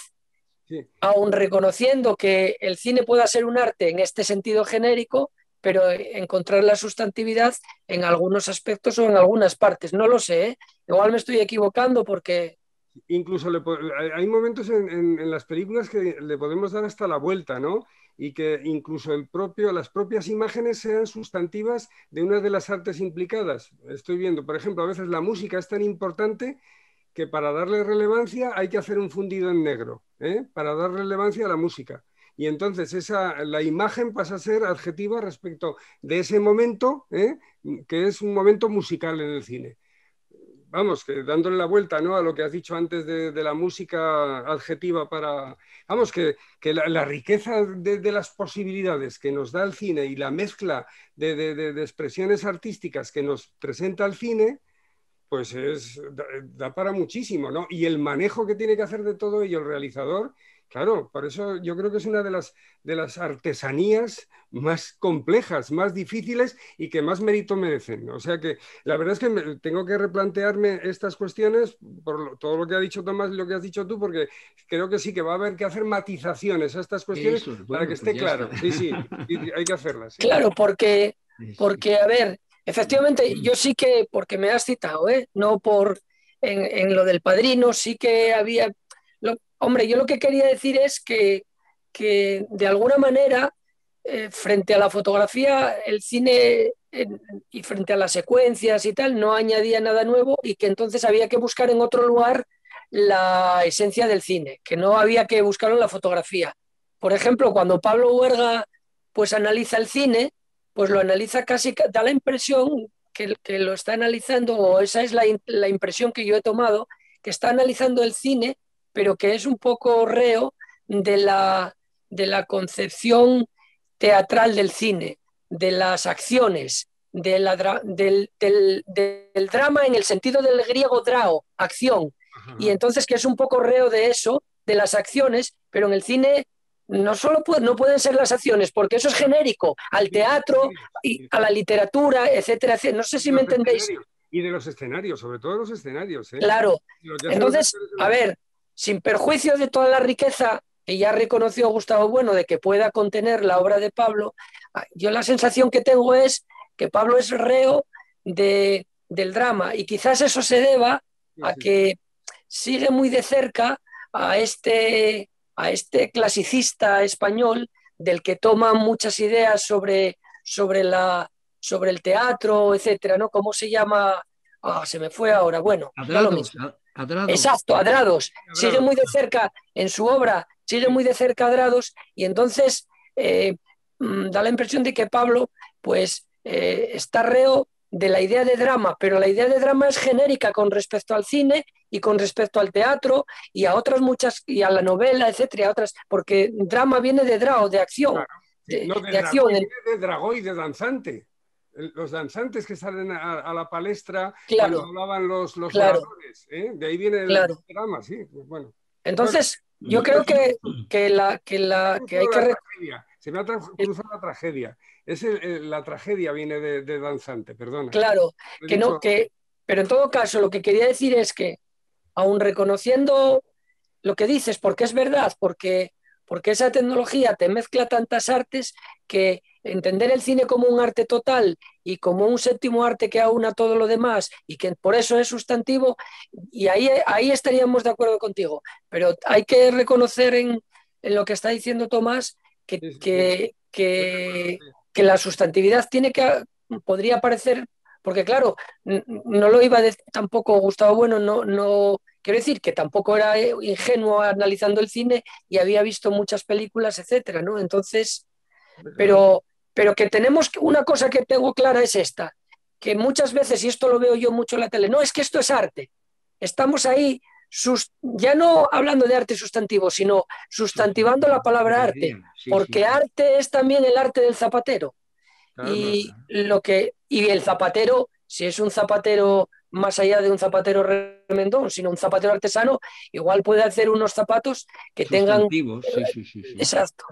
sí, aun reconociendo que el cine pueda ser un arte en este sentido genérico, pero encontrar la sustantividad en algunos aspectos o en algunas partes. No lo sé, igual me estoy equivocando porque... Incluso hay momentos en las películas que le podemos dar hasta la vuelta, ¿no? Y que incluso las propias imágenes sean sustantivas de una de las artes implicadas. Estoy viendo, por ejemplo, a veces la música es tan importante que para darle relevancia hay que hacer un fundido en negro, para dar relevancia a la música. Y entonces la imagen pasa a ser adjetiva respecto de ese momento, que es un momento musical en el cine. Vamos, que dándole la vuelta, ¿no?, a lo que has dicho antes de la música adjetiva para... Vamos, que la riqueza de las posibilidades que nos da el cine y la mezcla de expresiones artísticas que nos presenta el cine, pues da para muchísimo, ¿no? Y el manejo que tiene que hacer de todo ello el realizador, claro, por eso yo creo que es una de las artesanías más complejas, más difíciles y que más mérito merecen. O sea que la verdad es que tengo que replantearme estas cuestiones por todo lo que ha dicho Tomás y lo que has dicho tú, porque creo que sí que va a haber que hacer matizaciones a estas cuestiones para que esté claro. Sí, sí, hay que hacerlas. Sí. Claro, porque, a ver, efectivamente, yo sí que, porque me has citado, no por... En lo del Padrino sí que había... Hombre, yo lo que quería decir es que de alguna manera, frente a la fotografía, el cine y frente a las secuencias y tal, no añadía nada nuevo y que entonces había que buscar en otro lugar la esencia del cine, que no había que buscarlo en la fotografía. Por ejemplo, cuando Pablo Huerga pues analiza el cine, pues lo analiza casi, da la impresión que lo está analizando, o esa es la impresión que yo he tomado, que está analizando el cine, pero que es un poco reo de la concepción teatral del cine, de las acciones, del drama en el sentido del griego drao, acción. Ajá. Y entonces que es un poco reo de eso, de las acciones, pero en el cine no pueden ser las acciones, porque eso es genérico, al teatro, y a la literatura, etcétera, etcétera. No sé si me entendéis. Y de los escenarios, sobre todo los escenarios. Claro. Entonces, a ver... Sin perjuicio de toda la riqueza que ya reconoció Gustavo Bueno de que pueda contener la obra de Pablo, yo la sensación que tengo es que Pablo es reo del drama y quizás eso se deba a que sigue muy de cerca a este clasicista español del que toma muchas ideas sobre el teatro, etcétera, ¿no? ¿Cómo se llama? Se me fue ahora. Bueno, Adrados, Adrados. Exacto, Adrados. Sigue muy de cerca en su obra, sigue muy de cerca Adrados, y entonces da la impresión de que Pablo pues está reo de la idea de drama, pero la idea de drama es genérica con respecto al cine y con respecto al teatro y a otras muchas, y a la novela, etcétera, a otras, porque drama viene de drao, de acción. Claro. No de acción. Viene de dragó y de danzante. Los danzantes que salen a la palestra, claro, cuando hablaban los oradores, ¿eh? De ahí viene el drama, sí. Bueno. Entonces, yo creo que hay que... Se me ha cruzado la tragedia. Es la tragedia viene de danzante, perdona. Claro, que no, que, pero en todo caso, lo que quería decir es que, aun reconociendo lo que dices, porque es verdad, porque esa tecnología te mezcla tantas artes que entender el cine como un arte total y como un séptimo arte que aúna todo lo demás y que por eso es sustantivo, y ahí estaríamos de acuerdo contigo. Pero hay que reconocer en lo que está diciendo Tomás que la sustantividad tiene que, podría aparecer, porque claro, no lo iba a decir tampoco Gustavo Bueno, no quiero decir que tampoco era ingenuo analizando el cine y había visto muchas películas, etcétera, ¿no? Entonces, pero que tenemos, una cosa que tengo clara es esta, que muchas veces, y esto lo veo yo mucho en la tele, no, es que esto es arte, estamos ahí, ya no hablando de arte sustantivo, sino sustantivando la palabra arte, porque arte es también el arte del zapatero, y el zapatero, si es un zapatero más allá de un zapatero remendón, sino un zapatero artesano, igual puede hacer unos zapatos que tengan... Exacto.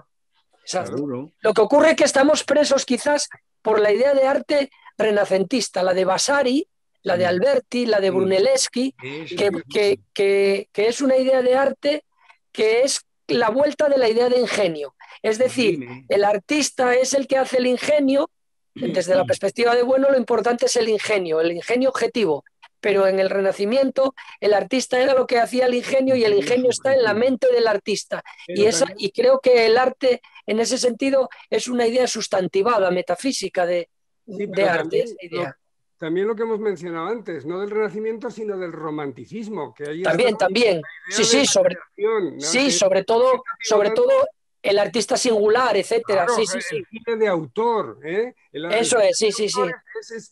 Exacto. Lo que ocurre es que estamos presos quizás por la idea de arte renacentista, la de Vasari, la de Alberti, la de Brunelleschi, que es una idea de arte que es la vuelta de la idea de ingenio. Es decir, el artista es el que hace el ingenio, desde la perspectiva de Bueno lo importante es el ingenio objetivo, pero en el Renacimiento el artista era lo que hacía el ingenio y el ingenio está en la mente del artista, y creo que el arte en ese sentido es una idea sustantivada, metafísica de arte. También lo que hemos mencionado antes, no del Renacimiento, sino del romanticismo. Que ahí también. Sobre todo el artista singular, etcétera. Claro, el cine de autor. Es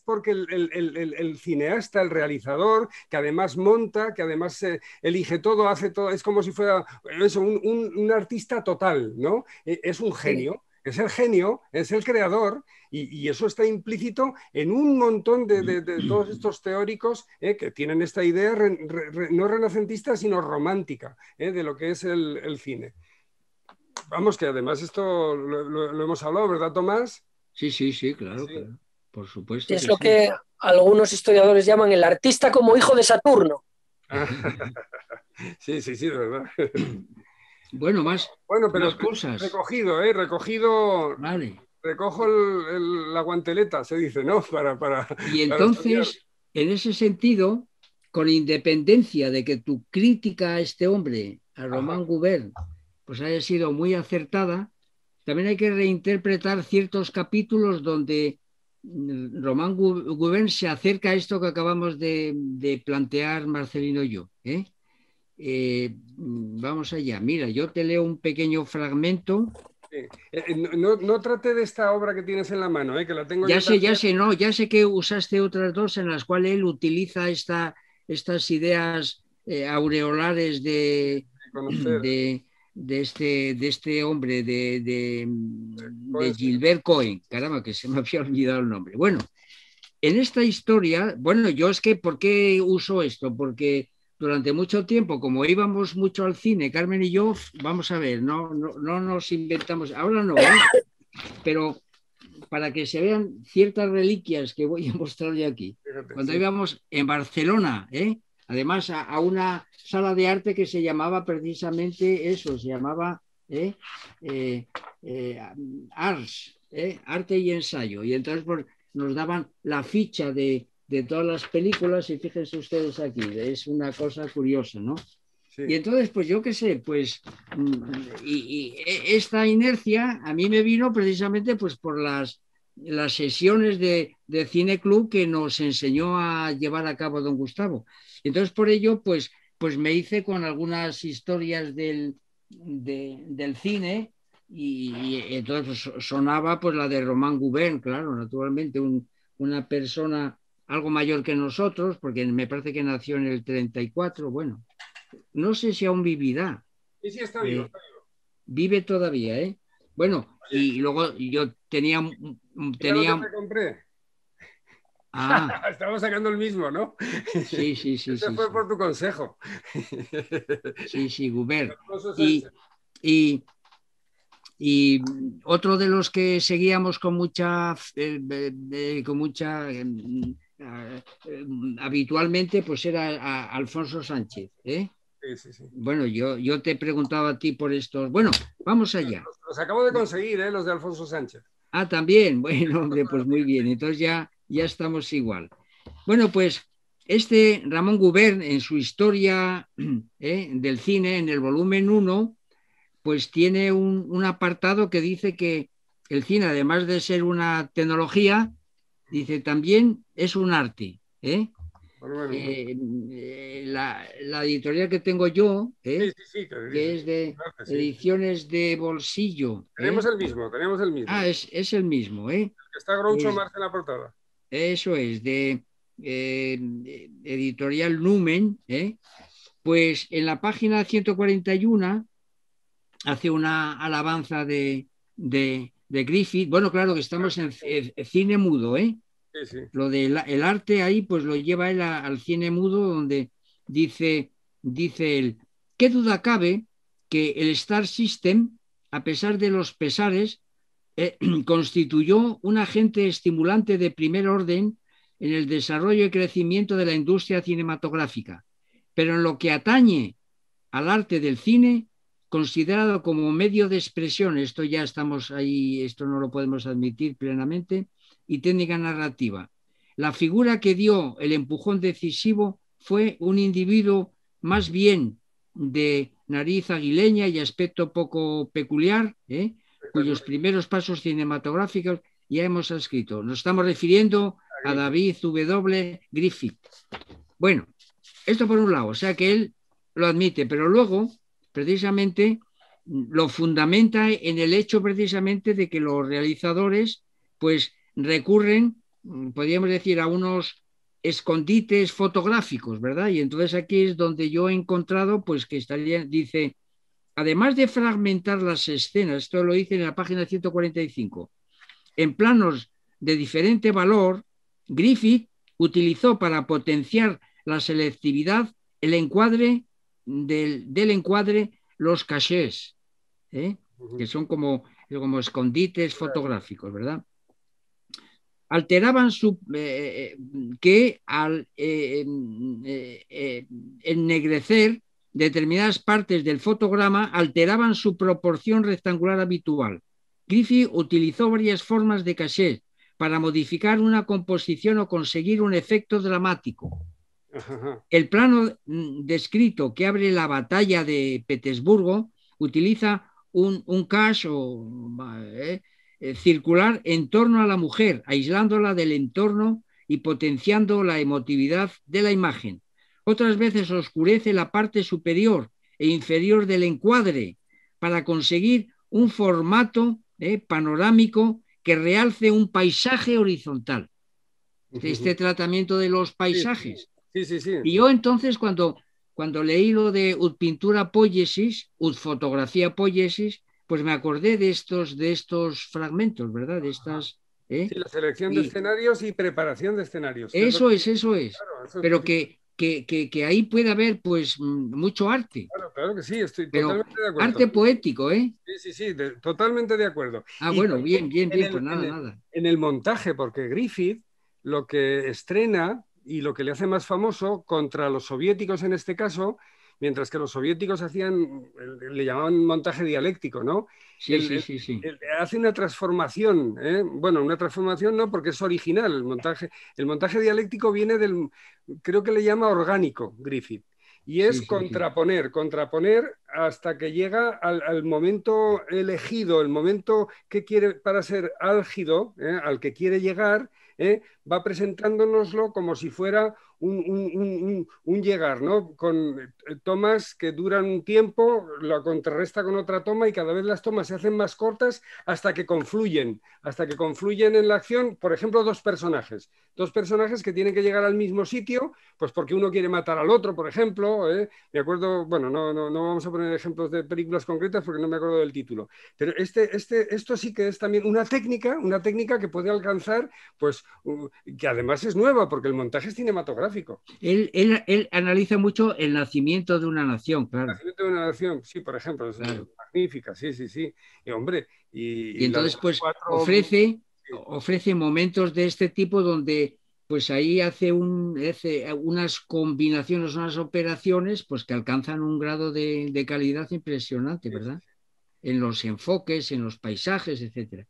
porque el cineasta, el realizador, que además monta, que además elige todo, hace todo. Es como si fuera eso, un artista total, ¿no? Es un genio. Sí. Es el genio, es el creador, y eso está implícito en un montón de todos estos teóricos que tienen esta idea no renacentista, sino romántica, de lo que es el cine. Vamos, que además esto lo hemos hablado, ¿verdad, Tomás? Sí, claro, sí. Claro. Por supuesto. Es que algunos historiadores llaman el artista como hijo de Saturno. Sí, de verdad. Bueno, más cosas. Recogido, recogido. Vale. Recojo la guanteleta, se dice, ¿no? Y entonces, en ese sentido, con independencia de que tu crítica a este hombre, a Román Gubern, pues haya sido muy acertada, también hay que reinterpretar ciertos capítulos donde Román Gubern se acerca a esto que acabamos de plantear Marcelino y yo, ¿eh? Vamos allá, mira, yo te leo un pequeño fragmento. No trate de esta obra que tienes en la mano, que la tengo. Ya sé que usaste otras dos en las cuales él utiliza estas ideas aureolares de este hombre, de Gilbert Cohen. Caramba, que se me había olvidado el nombre. Bueno, en esta historia, yo es que, ¿por qué uso esto? Porque durante mucho tiempo, como íbamos mucho al cine, Carmen y yo, vamos a ver, no nos inventamos, ahora no, pero para que se vean ciertas reliquias que voy a mostrar yo aquí. Cuando íbamos en Barcelona, además a una sala de arte que se llamaba precisamente eso, se llamaba Arts, Arte y Ensayo, y entonces nos daban la ficha de todas las películas, y fíjense ustedes aquí, es una cosa curiosa, ¿no? Sí. Y entonces, yo qué sé, esta inercia a mí me vino precisamente por las las sesiones de Cine Club que nos enseñó a llevar a cabo don Gustavo. Entonces, por ello, pues me hice con algunas historias del cine y entonces pues, sonaba pues la de Román Gubern, claro, naturalmente, una persona algo mayor que nosotros, porque me parece que nació en el 34, bueno, no sé si aún vivirá. Sí, sí, está vivo. Vive todavía, ¿eh? Bueno, y luego yo tenía... ¿Qué te compré? Ah. Estamos sacando el mismo, ¿no? Sí, sí, sí. Eso sí, fue sí. Por tu consejo. Sí, sí, Gubern. Y otro de los que seguíamos con mucha habitualmente, pues era a Alfonso Sánchez, ¿eh? Sí, sí, sí. Bueno, yo te preguntaba a ti por estos... Bueno, vamos allá. Los acabo de conseguir, ¿eh? Los de Alfonso Sánchez. Ah, también. Bueno, hombre, pues muy bien. Entonces ya estamos igual. Bueno, pues este Ramón Gubern, en su historia del cine, en el volumen 1, pues tiene un apartado que dice que el cine, además de ser una tecnología, dice también es un arte, ¿eh? Bueno. La editorial que tengo yo, sí, que es de Ediciones de Bolsillo. Tenemos el mismo, tenemos el mismo. Ah, es el mismo, ¿eh? El que está Groucho Marx en la portada. Eso es, de Editorial Lumen, ¿eh? Pues en la página 141 hace una alabanza de Griffith. Bueno, claro que estamos en cine mudo, ¿eh? Sí, sí. Lo del arte ahí pues lo lleva él al cine mudo, donde dice él: ¿qué duda cabe que el Star System, a pesar de los pesares, constituyó un agente estimulante de primer orden en el desarrollo y crecimiento de la industria cinematográfica? Pero en lo que atañe al arte del cine, considerado como medio de expresión, esto ya estamos ahí, esto no lo podemos admitir plenamente, y técnica narrativa. La figura que dio el empujón decisivo fue un individuo más bien de nariz aguileña y aspecto poco peculiar, cuyos primeros pasos cinematográficos ya hemos escrito. Nos estamos refiriendo a David W. Griffith. Bueno, esto por un lado, o sea que él lo admite, pero luego, precisamente, lo fundamenta en el hecho precisamente de que los realizadores, pues, recurren, podríamos decir, a unos escondites fotográficos, ¿verdad? Y entonces aquí es donde yo he encontrado, pues que estaría, dice, además de fragmentar las escenas, esto lo dice en la página 145, en planos de diferente valor, Griffith utilizó para potenciar la selectividad el encuadre del encuadre, los cachés, que son como escondites fotográficos, ¿verdad? Alteraban que al ennegrecer determinadas partes del fotograma, alteraban su proporción rectangular habitual. Griffith utilizó varias formas de caché para modificar una composición o conseguir un efecto dramático. El plano descrito que abre la batalla de Petersburgo utiliza un caché circular en torno a la mujer, aislándola del entorno y potenciando la emotividad de la imagen. Otras veces oscurece la parte superior e inferior del encuadre para conseguir un formato panorámico que realce un paisaje horizontal. Este tratamiento de los paisajes. Sí, sí, sí. Y yo entonces cuando leí lo de Ut pintura poiesis, Ut fotografía poiesis, pues me acordé de estos fragmentos, ¿verdad? De estas, sí, la selección de escenarios y preparación de escenarios. Eso es. Claro, eso pero es que ahí puede haber pues mucho arte. Claro que sí, estoy totalmente de acuerdo. Arte poético, ¿eh? Sí, totalmente de acuerdo. Ah, y bueno, bien, pues nada. En el montaje, porque Griffith lo que estrena y lo que le hace más famoso contra los soviéticos en este caso... Mientras que los soviéticos hacían, le llamaban montaje dialéctico, ¿no? Sí. Hace una transformación, bueno, una transformación no, porque es original el montaje. El montaje dialéctico viene creo que le llama orgánico, Griffith. y es contraponer hasta que llega al momento elegido, el momento que quiere para ser álgido, al que quiere llegar, va presentándonoslo como si fuera un llegar, ¿no? Con tomas que duran un tiempo, la contrarresta con otra toma y cada vez las tomas se hacen más cortas hasta que confluyen en la acción, por ejemplo, dos personajes que tienen que llegar al mismo sitio, pues porque uno quiere matar al otro, por ejemplo, me acuerdo, bueno, no vamos a poner ejemplos de películas concretas porque no me acuerdo del título, pero esto sí que es también una técnica que puede alcanzar, pues, que además es nueva porque el montaje es cinematográfico. Él analiza mucho el nacimiento de una nación, claro. El nacimiento de una nación, sí, por ejemplo, claro. Es magnífica, sí. Y hombre, y entonces, pues, ofrece momentos de este tipo donde, pues, ahí hace unas combinaciones, unas operaciones, pues, que alcanzan un grado de calidad impresionante, ¿verdad? Sí. En los enfoques, en los paisajes, etcétera.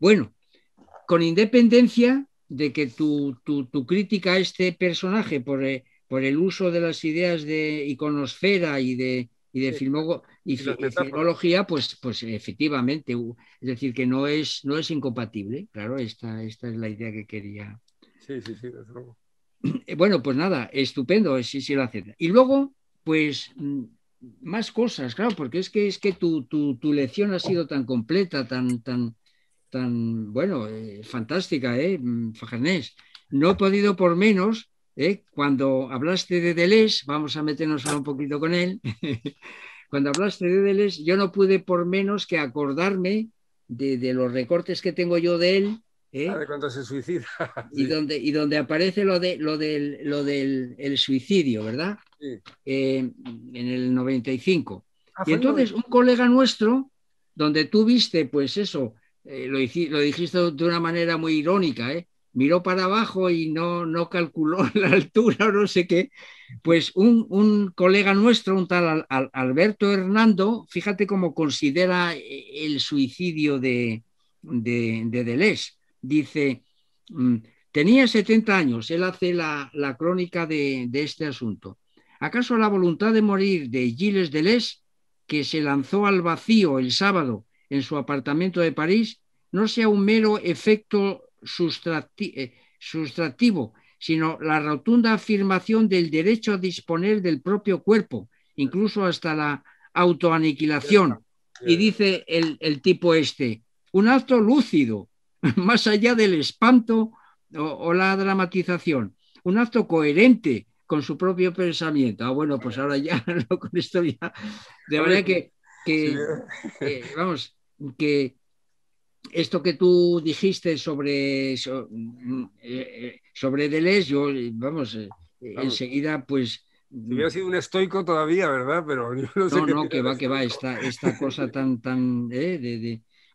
Bueno, con independencia de que tu crítica a este personaje por el uso de las ideas de iconosfera y de filmología, pues efectivamente, es decir, que no es incompatible, claro, esta es la idea que quería. Sí, desde luego. Bueno, pues nada, estupendo, sí lo acepta. Y luego, pues, más cosas, claro, porque es que tu lección ha sido tan completa, tan bueno, fantástica, Fajarnés. No he podido por menos, cuando hablaste de Deleuze, vamos a meternos ahora un poquito con él, cuando hablaste de Deleuze, yo no pude por menos que acordarme de los recortes que tengo yo de él. De cuando se suicida. Sí. Y donde aparece lo del suicidio, ¿verdad? Sí. En el 95. Ah, y entonces un colega nuestro, donde tú viste, pues eso, lo dijiste de una manera muy irónica, miró para abajo y no calculó la altura o no sé qué, pues un colega nuestro, un tal Alberto Hernando, fíjate cómo considera el suicidio de Deleuze. Dice, tenía 70 años, él hace la crónica de este asunto. ¿Acaso la voluntad de morir de Gilles Deleuze, que se lanzó al vacío el sábado en su apartamento de París, no sea un mero efecto sustractivo, sino la rotunda afirmación del derecho a disponer del propio cuerpo, incluso hasta la autoaniquilación? Y dice el tipo este, un acto lúcido, más allá del espanto o la dramatización, un acto coherente con su propio pensamiento. Ah, bueno, pues ahora ya, con esto ya, de manera que vamos, que esto que tú dijiste sobre Deleuze, yo, vamos. Enseguida, pues... Si hubiera sido un estoico todavía, ¿verdad? Pero yo no sé que va, esta cosa tan...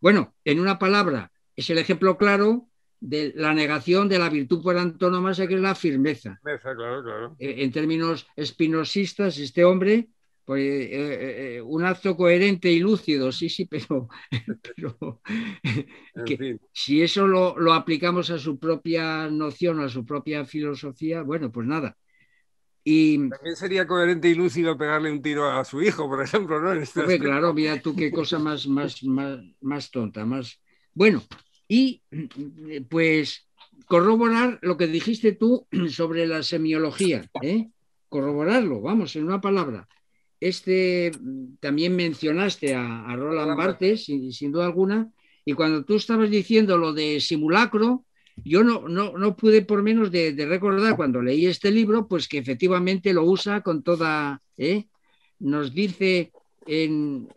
Bueno, en una palabra, es el ejemplo claro de la negación de la virtud por antonomasia, que es la firmeza. Firmeza, claro. En términos espinosistas, este hombre... Pues, un acto coherente y lúcido, sí, pero que si eso lo aplicamos a su propia noción, a su propia filosofía, bueno, pues nada. Y también sería coherente y lúcido pegarle un tiro a su hijo, por ejemplo, ¿no? Hombre, claro, mira tú qué cosa más tonta, más... Bueno, y pues corroborar lo que dijiste tú sobre la semiología, corroborarlo, vamos, en una palabra. También mencionaste a Roland Barthes, sin duda alguna, y cuando tú estabas diciendo lo de simulacro, yo no pude por menos de recordar, cuando leí este libro, pues que efectivamente lo usa con toda... Nos dice en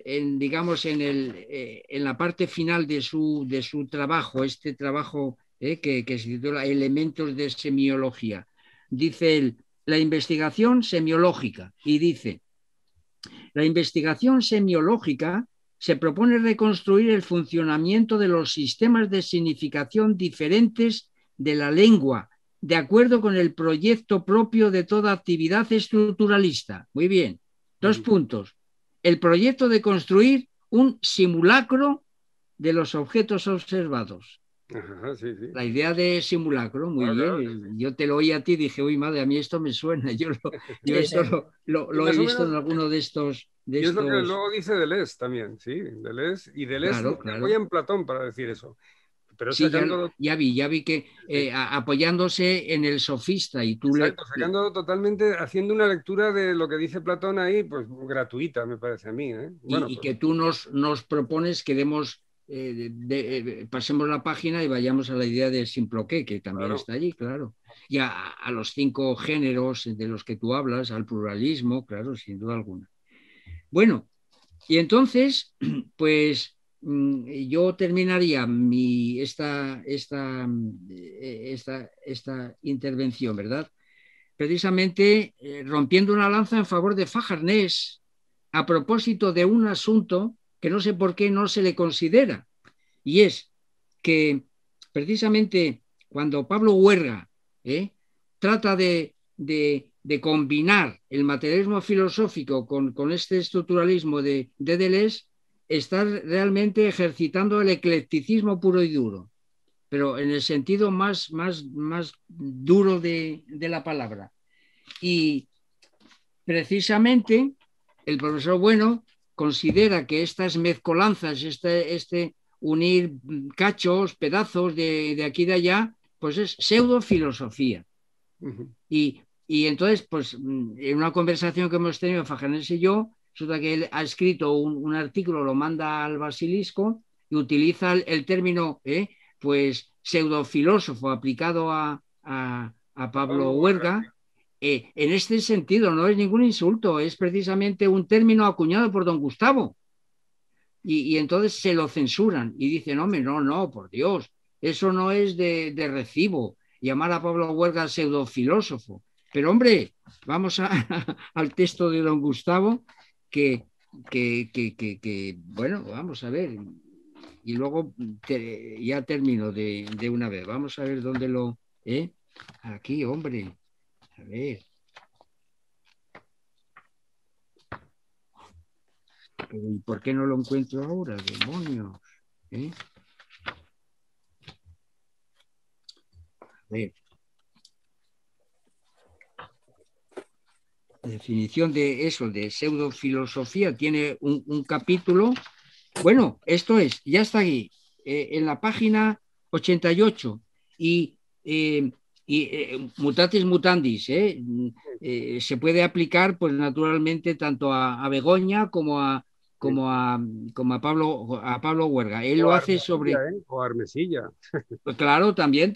la parte final de su trabajo, este trabajo que se titula Elementos de semiología, dice él, la investigación semiológica, y dice... La investigación semiológica se propone reconstruir el funcionamiento de los sistemas de significación diferentes de la lengua, de acuerdo con el proyecto propio de toda actividad estructuralista. Muy bien, 2 puntos. El proyecto de construir un simulacro de los objetos observados. Ajá, sí, sí. La idea de simulacro, muy bien. Sí. Yo te lo oí a ti y dije, uy, madre, a mí esto me suena. Yo esto lo he visto en alguno de estos... Y es lo que luego dice Deleuze también, ¿sí? Deleuze, y Deleuze apoya en Platón para decir eso. Pero sí, ya vi que apoyándose en el sofista y tú... Exacto, sacando totalmente, haciendo una lectura de lo que dice Platón ahí, pues gratuita me parece a mí, ¿eh? Bueno, y que tú nos propones que demos... pasemos la página y vayamos a la idea de Simploqué, que también está allí, claro. Y a los 5 géneros de los que tú hablas, al pluralismo, claro, sin duda alguna. Bueno, y entonces, pues yo terminaría esta intervención, ¿verdad? Precisamente rompiendo una lanza en favor de Fajarnés a propósito de un asunto que no sé por qué no se le considera, y es que precisamente cuando Pablo Huerga trata de combinar el materialismo filosófico con este estructuralismo de Deleuze, está realmente ejercitando el eclecticismo puro y duro, pero en el sentido más duro de la palabra. Y precisamente el profesor Bueno considera que estas mezcolanzas, este unir cachos, pedazos de aquí y de allá, pues es pseudofilosofía. Y entonces, pues en una conversación que hemos tenido Fajarnés y yo, resulta que él ha escrito un artículo, lo manda al Basilisco y utiliza el término pues pseudofilósofo aplicado a Pablo Huerga. En este sentido no es ningún insulto, es precisamente un término acuñado por don Gustavo, y entonces se lo censuran y dicen, hombre, no, por Dios, eso no es de recibo llamar a Pablo Huerga pseudofilósofo. Pero hombre, vamos al texto de don Gustavo, que bueno, vamos a ver, y luego ya termino de una vez, vamos a ver dónde lo... Aquí, hombre. A ver. ¿Y por qué no lo encuentro ahora? ¡Demonios! A ver. La definición de eso, de pseudofilosofía, tiene un capítulo. Bueno, esto es, ya está aquí, en la página 88. Y mutatis mutandis, se puede aplicar, pues naturalmente, tanto a Begoña como a Pablo Huerga. Él lo hace sobre... O Armesilla. Claro, también.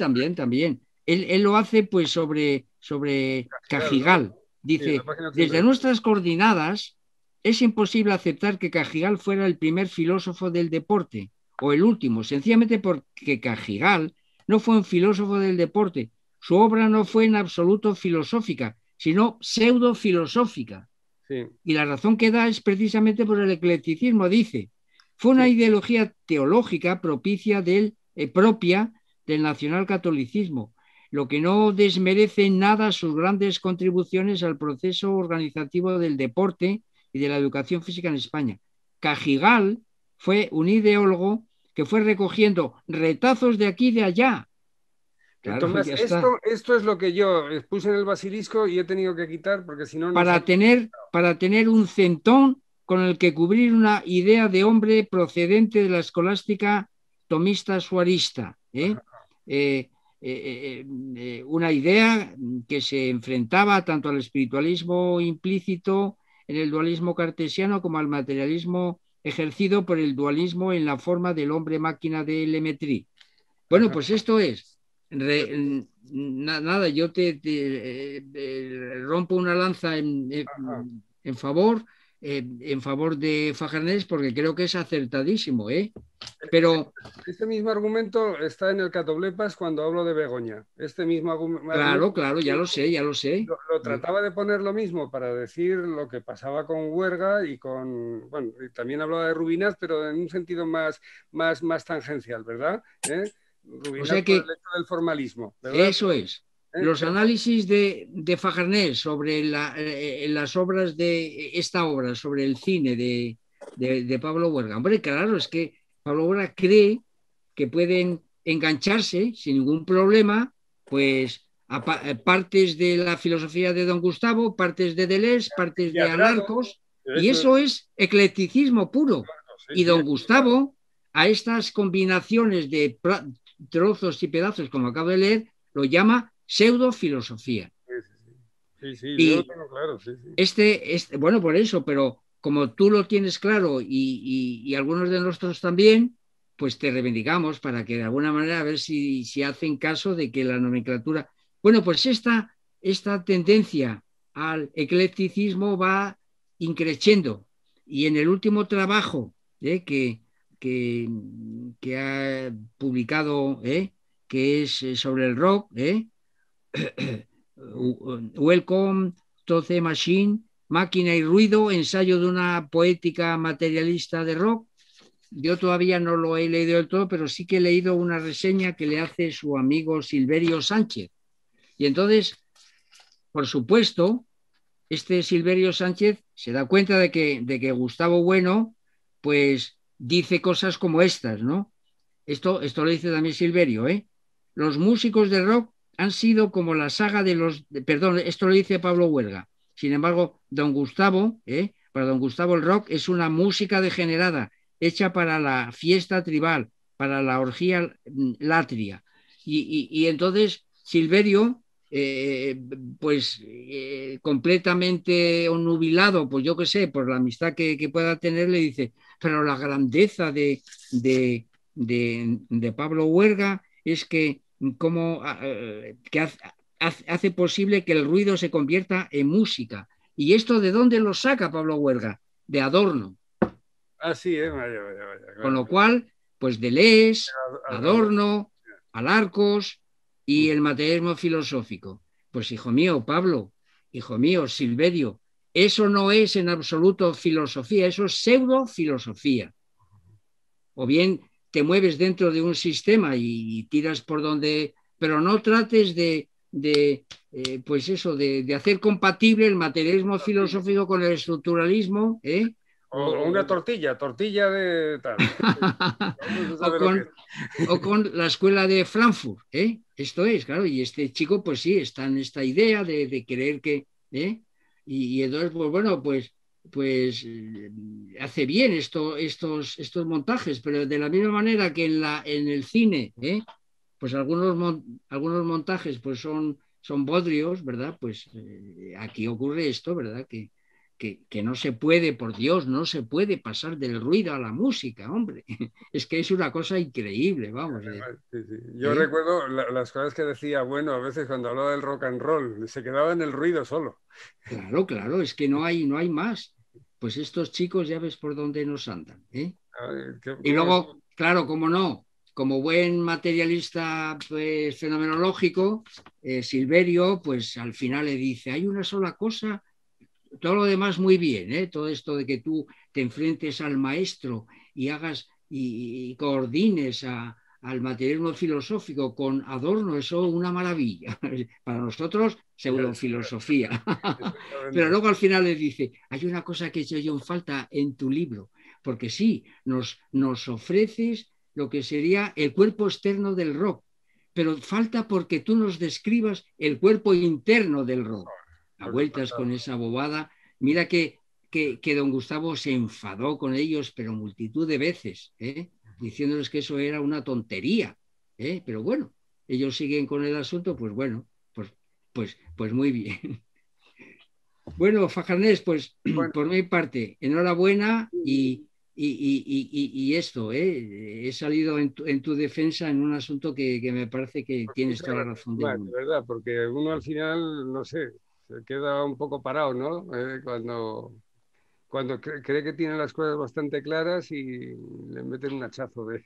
Él lo hace pues sobre Cajigal. Dice, desde nuestras coordenadas es imposible aceptar que Cajigal fuera el primer filósofo del deporte, o el último, sencillamente porque Cajigal no fue un filósofo del deporte. Su obra no fue en absoluto filosófica, sino pseudofilosófica. Sí. Y la razón que da es precisamente por el eclecticismo, dice. Fue una ideología teológica propia del nacionalcatolicismo, lo que no desmerece nada sus grandes contribuciones al proceso organizativo del deporte y de la educación física en España. Cajigal fue un ideólogo que fue recogiendo retazos de aquí y de allá. Claro, entonces, esto es lo que yo puse en el Basilisco y he tenido que quitar porque si no... Para tener un centón con el que cubrir una idea de hombre procedente de la escolástica tomista suarista. Una idea que se enfrentaba tanto al espiritualismo implícito en el dualismo cartesiano como al materialismo ejercido por el dualismo en la forma del hombre-máquina de Lemetri. Bueno, pues esto es... nada, yo te rompo una lanza en favor de Fajarnés porque creo que es acertadísimo, pero este mismo argumento está en el Catoblepas cuando hablo de Begoña, este mismo argumento, claro, ya lo sé, lo trataba de poner lo mismo para decir lo que pasaba con Huerga y con, bueno, también hablaba de Rubinas, pero en un sentido más tangencial, ¿verdad? O sea que el formalismo, ¿verdad? Eso es. Los análisis de Fajarnés sobre las obras sobre el cine de Pablo Huerga. Hombre, claro, es que Pablo Huerga cree que pueden engancharse sin ningún problema, pues, a partes de la filosofía de don Gustavo, partes de Deleuze, partes de Alarcos, y eso es eclecticismo puro. Y don Gustavo, a estas combinaciones de trozos y pedazos, como acabo de leer, lo llama pseudofilosofía. Sí, yo tengo claro, sí. Bueno, por eso, pero como tú lo tienes claro y algunos de nosotros también, pues te reivindicamos para que de alguna manera a ver si hacen caso de que la nomenclatura... Bueno, pues esta tendencia al eclecticismo va increciendo, y en el último trabajo que ha publicado, que es sobre el rock, Welcome to the Machine, Máquina y Ruido, ensayo de una poética materialista de rock. Yo todavía no lo he leído del todo, pero sí que he leído una reseña que le hace su amigo Silverio Sánchez. Y entonces, por supuesto, este Silverio Sánchez se da cuenta de que Gustavo Bueno, pues, dice cosas como estas, ¿no? Esto lo dice también Silverio, Los músicos de rock han sido como la saga de los... Perdón, esto lo dice Pablo Huerga. Sin embargo, don Gustavo, para don Gustavo el rock es una música degenerada, hecha para la fiesta tribal, para la orgía latria. Y entonces Silverio, completamente onnubilado, pues yo qué sé, por la amistad que pueda tener, le dice, pero la grandeza de Pablo Huerga es que hace posible que el ruido se convierta en música. ¿Y esto de dónde lo saca Pablo Huerga? De Adorno. Así es, vaya. Con lo cual, pues Deleuze, Adorno, Alarcos y el materialismo filosófico. Pues hijo mío, Pablo, hijo mío, Silverio, eso no es en absoluto filosofía, eso es pseudofilosofía. O bien te mueves dentro de un sistema y tiras por donde... Pero no trates de hacer compatible el materialismo filosófico con el estructuralismo, O una tortilla de tal. o con la escuela de Frankfurt, Esto es, claro, y este chico, pues sí, está en esta idea de creer que... Y entonces, pues bueno, pues hace bien estos montajes, pero de la misma manera que en el cine, pues algunos montajes pues son bodrios, ¿verdad? Pues aquí ocurre esto, ¿verdad? Que no se puede, por Dios, no se puede pasar del ruido a la música, hombre. Es que es una cosa increíble, vamos. Sí. Yo recuerdo las cosas que decía, bueno, a veces cuando hablaba del rock and roll, se quedaba en el ruido solo. Claro, es que no hay más. Pues estos chicos ya ves por dónde nos andan. Y luego, claro, cómo no, como buen materialista pues, fenomenológico, Silverio, pues al final le dice, hay una sola cosa... Todo lo demás muy bien, todo esto de que tú te enfrentes al maestro y hagas y coordines al materialismo filosófico con Adorno, eso es una maravilla. Para nosotros, pseudofilosofía. Pero luego al final le dice, hay una cosa que echo yo en falta en tu libro, porque sí, nos ofreces lo que sería el cuerpo externo del rock, pero falta porque tú nos describas el cuerpo interno del rock. A vueltas con esa bobada. Mira que don Gustavo se enfadó con ellos, pero multitud de veces, diciéndoles que eso era una tontería, pero bueno, ellos siguen con el asunto, pues bueno, pues muy bien. Bueno, Fajarnés, pues bueno, por mi parte, enhorabuena y esto, he salido en tu defensa en un asunto que me parece que tienes toda la razón del mundo. Es verdad, porque uno al final, no sé, se queda un poco parado, ¿no? Cuando cree que tiene las cosas bastante claras y le meten un hachazo de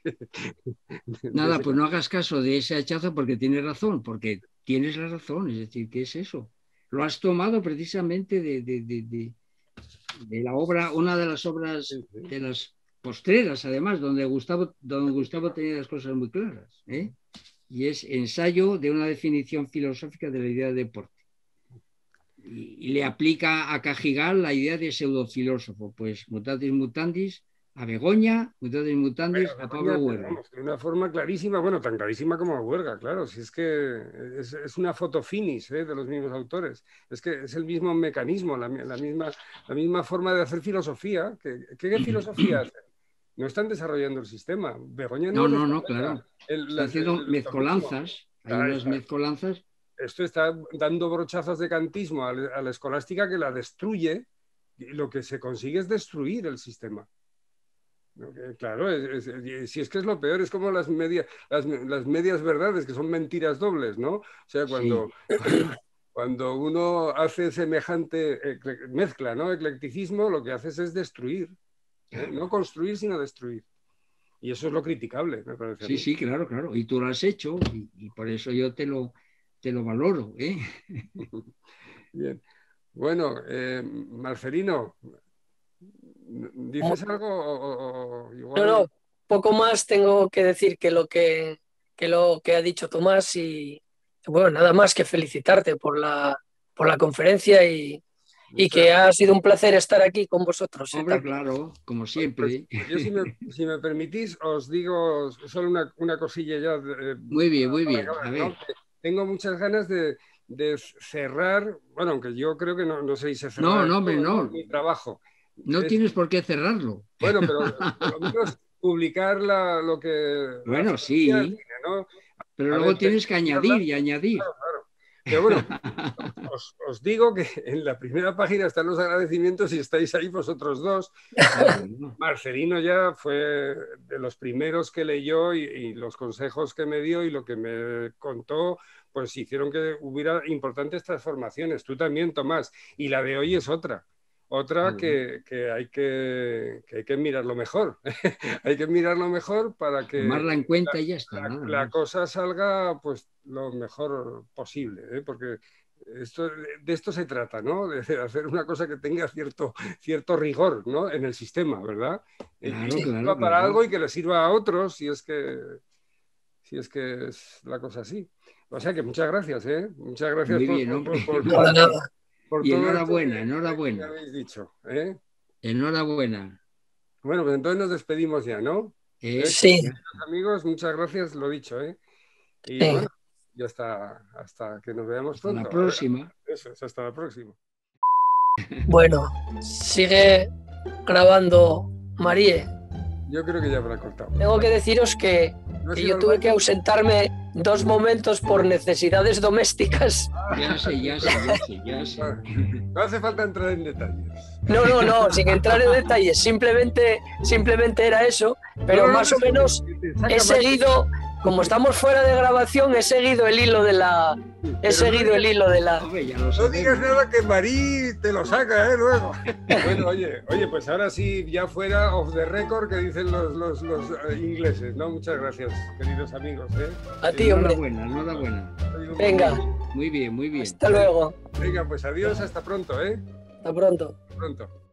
nada, pues no hagas caso de ese hachazo porque tienes razón, porque tienes la razón, es decir, ¿qué es eso? Lo has tomado precisamente de la obra, una de las obras de las postreras, además, donde Gustavo tenía las cosas muy claras, y es ensayo de una definición filosófica de la idea de deporte. Y le aplica a Cajigal la idea de pseudofilósofo, pues mutatis mutandis, a Begoña, Mutatis Mutandis, bueno, a Pablo Huerga. De una forma clarísima, bueno, tan clarísima como a Huerga, claro, si es que es una foto finis de los mismos autores, es que es el mismo mecanismo, la misma forma de hacer filosofía. ¿Qué filosofía hacen? No están desarrollando el sistema. Begoña no. No, claro. Está haciendo mezcolanzas, hay unas mezcolanzas. Esto está dando brochazos de cantismo a la escolástica, que la destruye, y lo que se consigue es destruir el sistema. Claro, si es que es lo peor, es como las medias verdades, que son mentiras dobles, ¿no? O sea, cuando uno hace semejante mezcla, ¿no? Eclecticismo, lo que haces es destruir, ¿eh? No construir, sino destruir. Y eso es lo criticable, me parece. Sí, sí, claro, claro. Y tú lo has hecho, y por eso yo te lo valoro, ¿eh? Bien. Bueno, Marcelino, ¿dices algo? O igual... No, poco más tengo que decir que lo que ha dicho Tomás, y bueno, nada más que felicitarte por la conferencia y que ha sido un placer estar aquí con vosotros. Hombre, claro, como siempre. Pues yo, si me permitís, os digo solo una cosilla ya. Muy bien, acabar, a ver. ¿No? Tengo muchas ganas de cerrar, bueno, aunque yo creo que no sé si se cerrará. No, mi trabajo. No tienes por qué cerrarlo. Bueno, pero por lo menos publicar lo que... Bueno, sí, ¿no? Pero luego tienes que añadir y añadir. Claro. Pero bueno, os digo que en la primera página están los agradecimientos y estáis ahí vosotros dos. Marcelino ya fue de los primeros que leyó y los consejos que me dio y lo que me contó, pues hicieron que hubiera importantes transformaciones. Tú también, Tomás. Y la de hoy es otra. Otra que hay que mirarlo mejor. Hay que mirarlo mejor para que tomarla en cuenta y ya está, la cosa salga pues lo mejor posible, ¿eh? Porque de esto se trata, ¿no? De hacer una cosa que tenga cierto rigor, ¿no? En el sistema, ¿verdad? Claro, que sirva para algo y que le sirva a otros, si es que es la cosa así. O sea que muchas gracias, ¿eh? Muchas gracias. Muy bien, por y enhorabuena. Que habéis dicho, ¿eh? Enhorabuena. Bueno, pues entonces nos despedimos ya, ¿no? Sí. Amigos, muchas gracias, lo dicho, ¿eh? Y bueno, ya hasta que nos veamos pronto. Hasta la próxima. Eso es, hasta la próxima. Bueno, sigue grabando Marie. Yo creo que ya habrá cortado. Tengo que deciros que yo tuve que ausentarme 2 momentos por necesidades domésticas. Ya sé. No hace falta entrar en detalles. No, sin entrar en detalles. Simplemente era eso. Pero más o menos he seguido, como estamos fuera de grabación, he seguido el hilo de la... No digas nada que Marí te lo saca, luego. Bueno, oye, pues ahora sí, ya fuera off the record, que dicen los ingleses, ¿no? Muchas gracias, queridos amigos, ¿eh? A ti, hombre. Enhorabuena. Venga. Muy bien. Hasta luego. Venga, pues adiós, hasta pronto, ¿eh? Hasta pronto.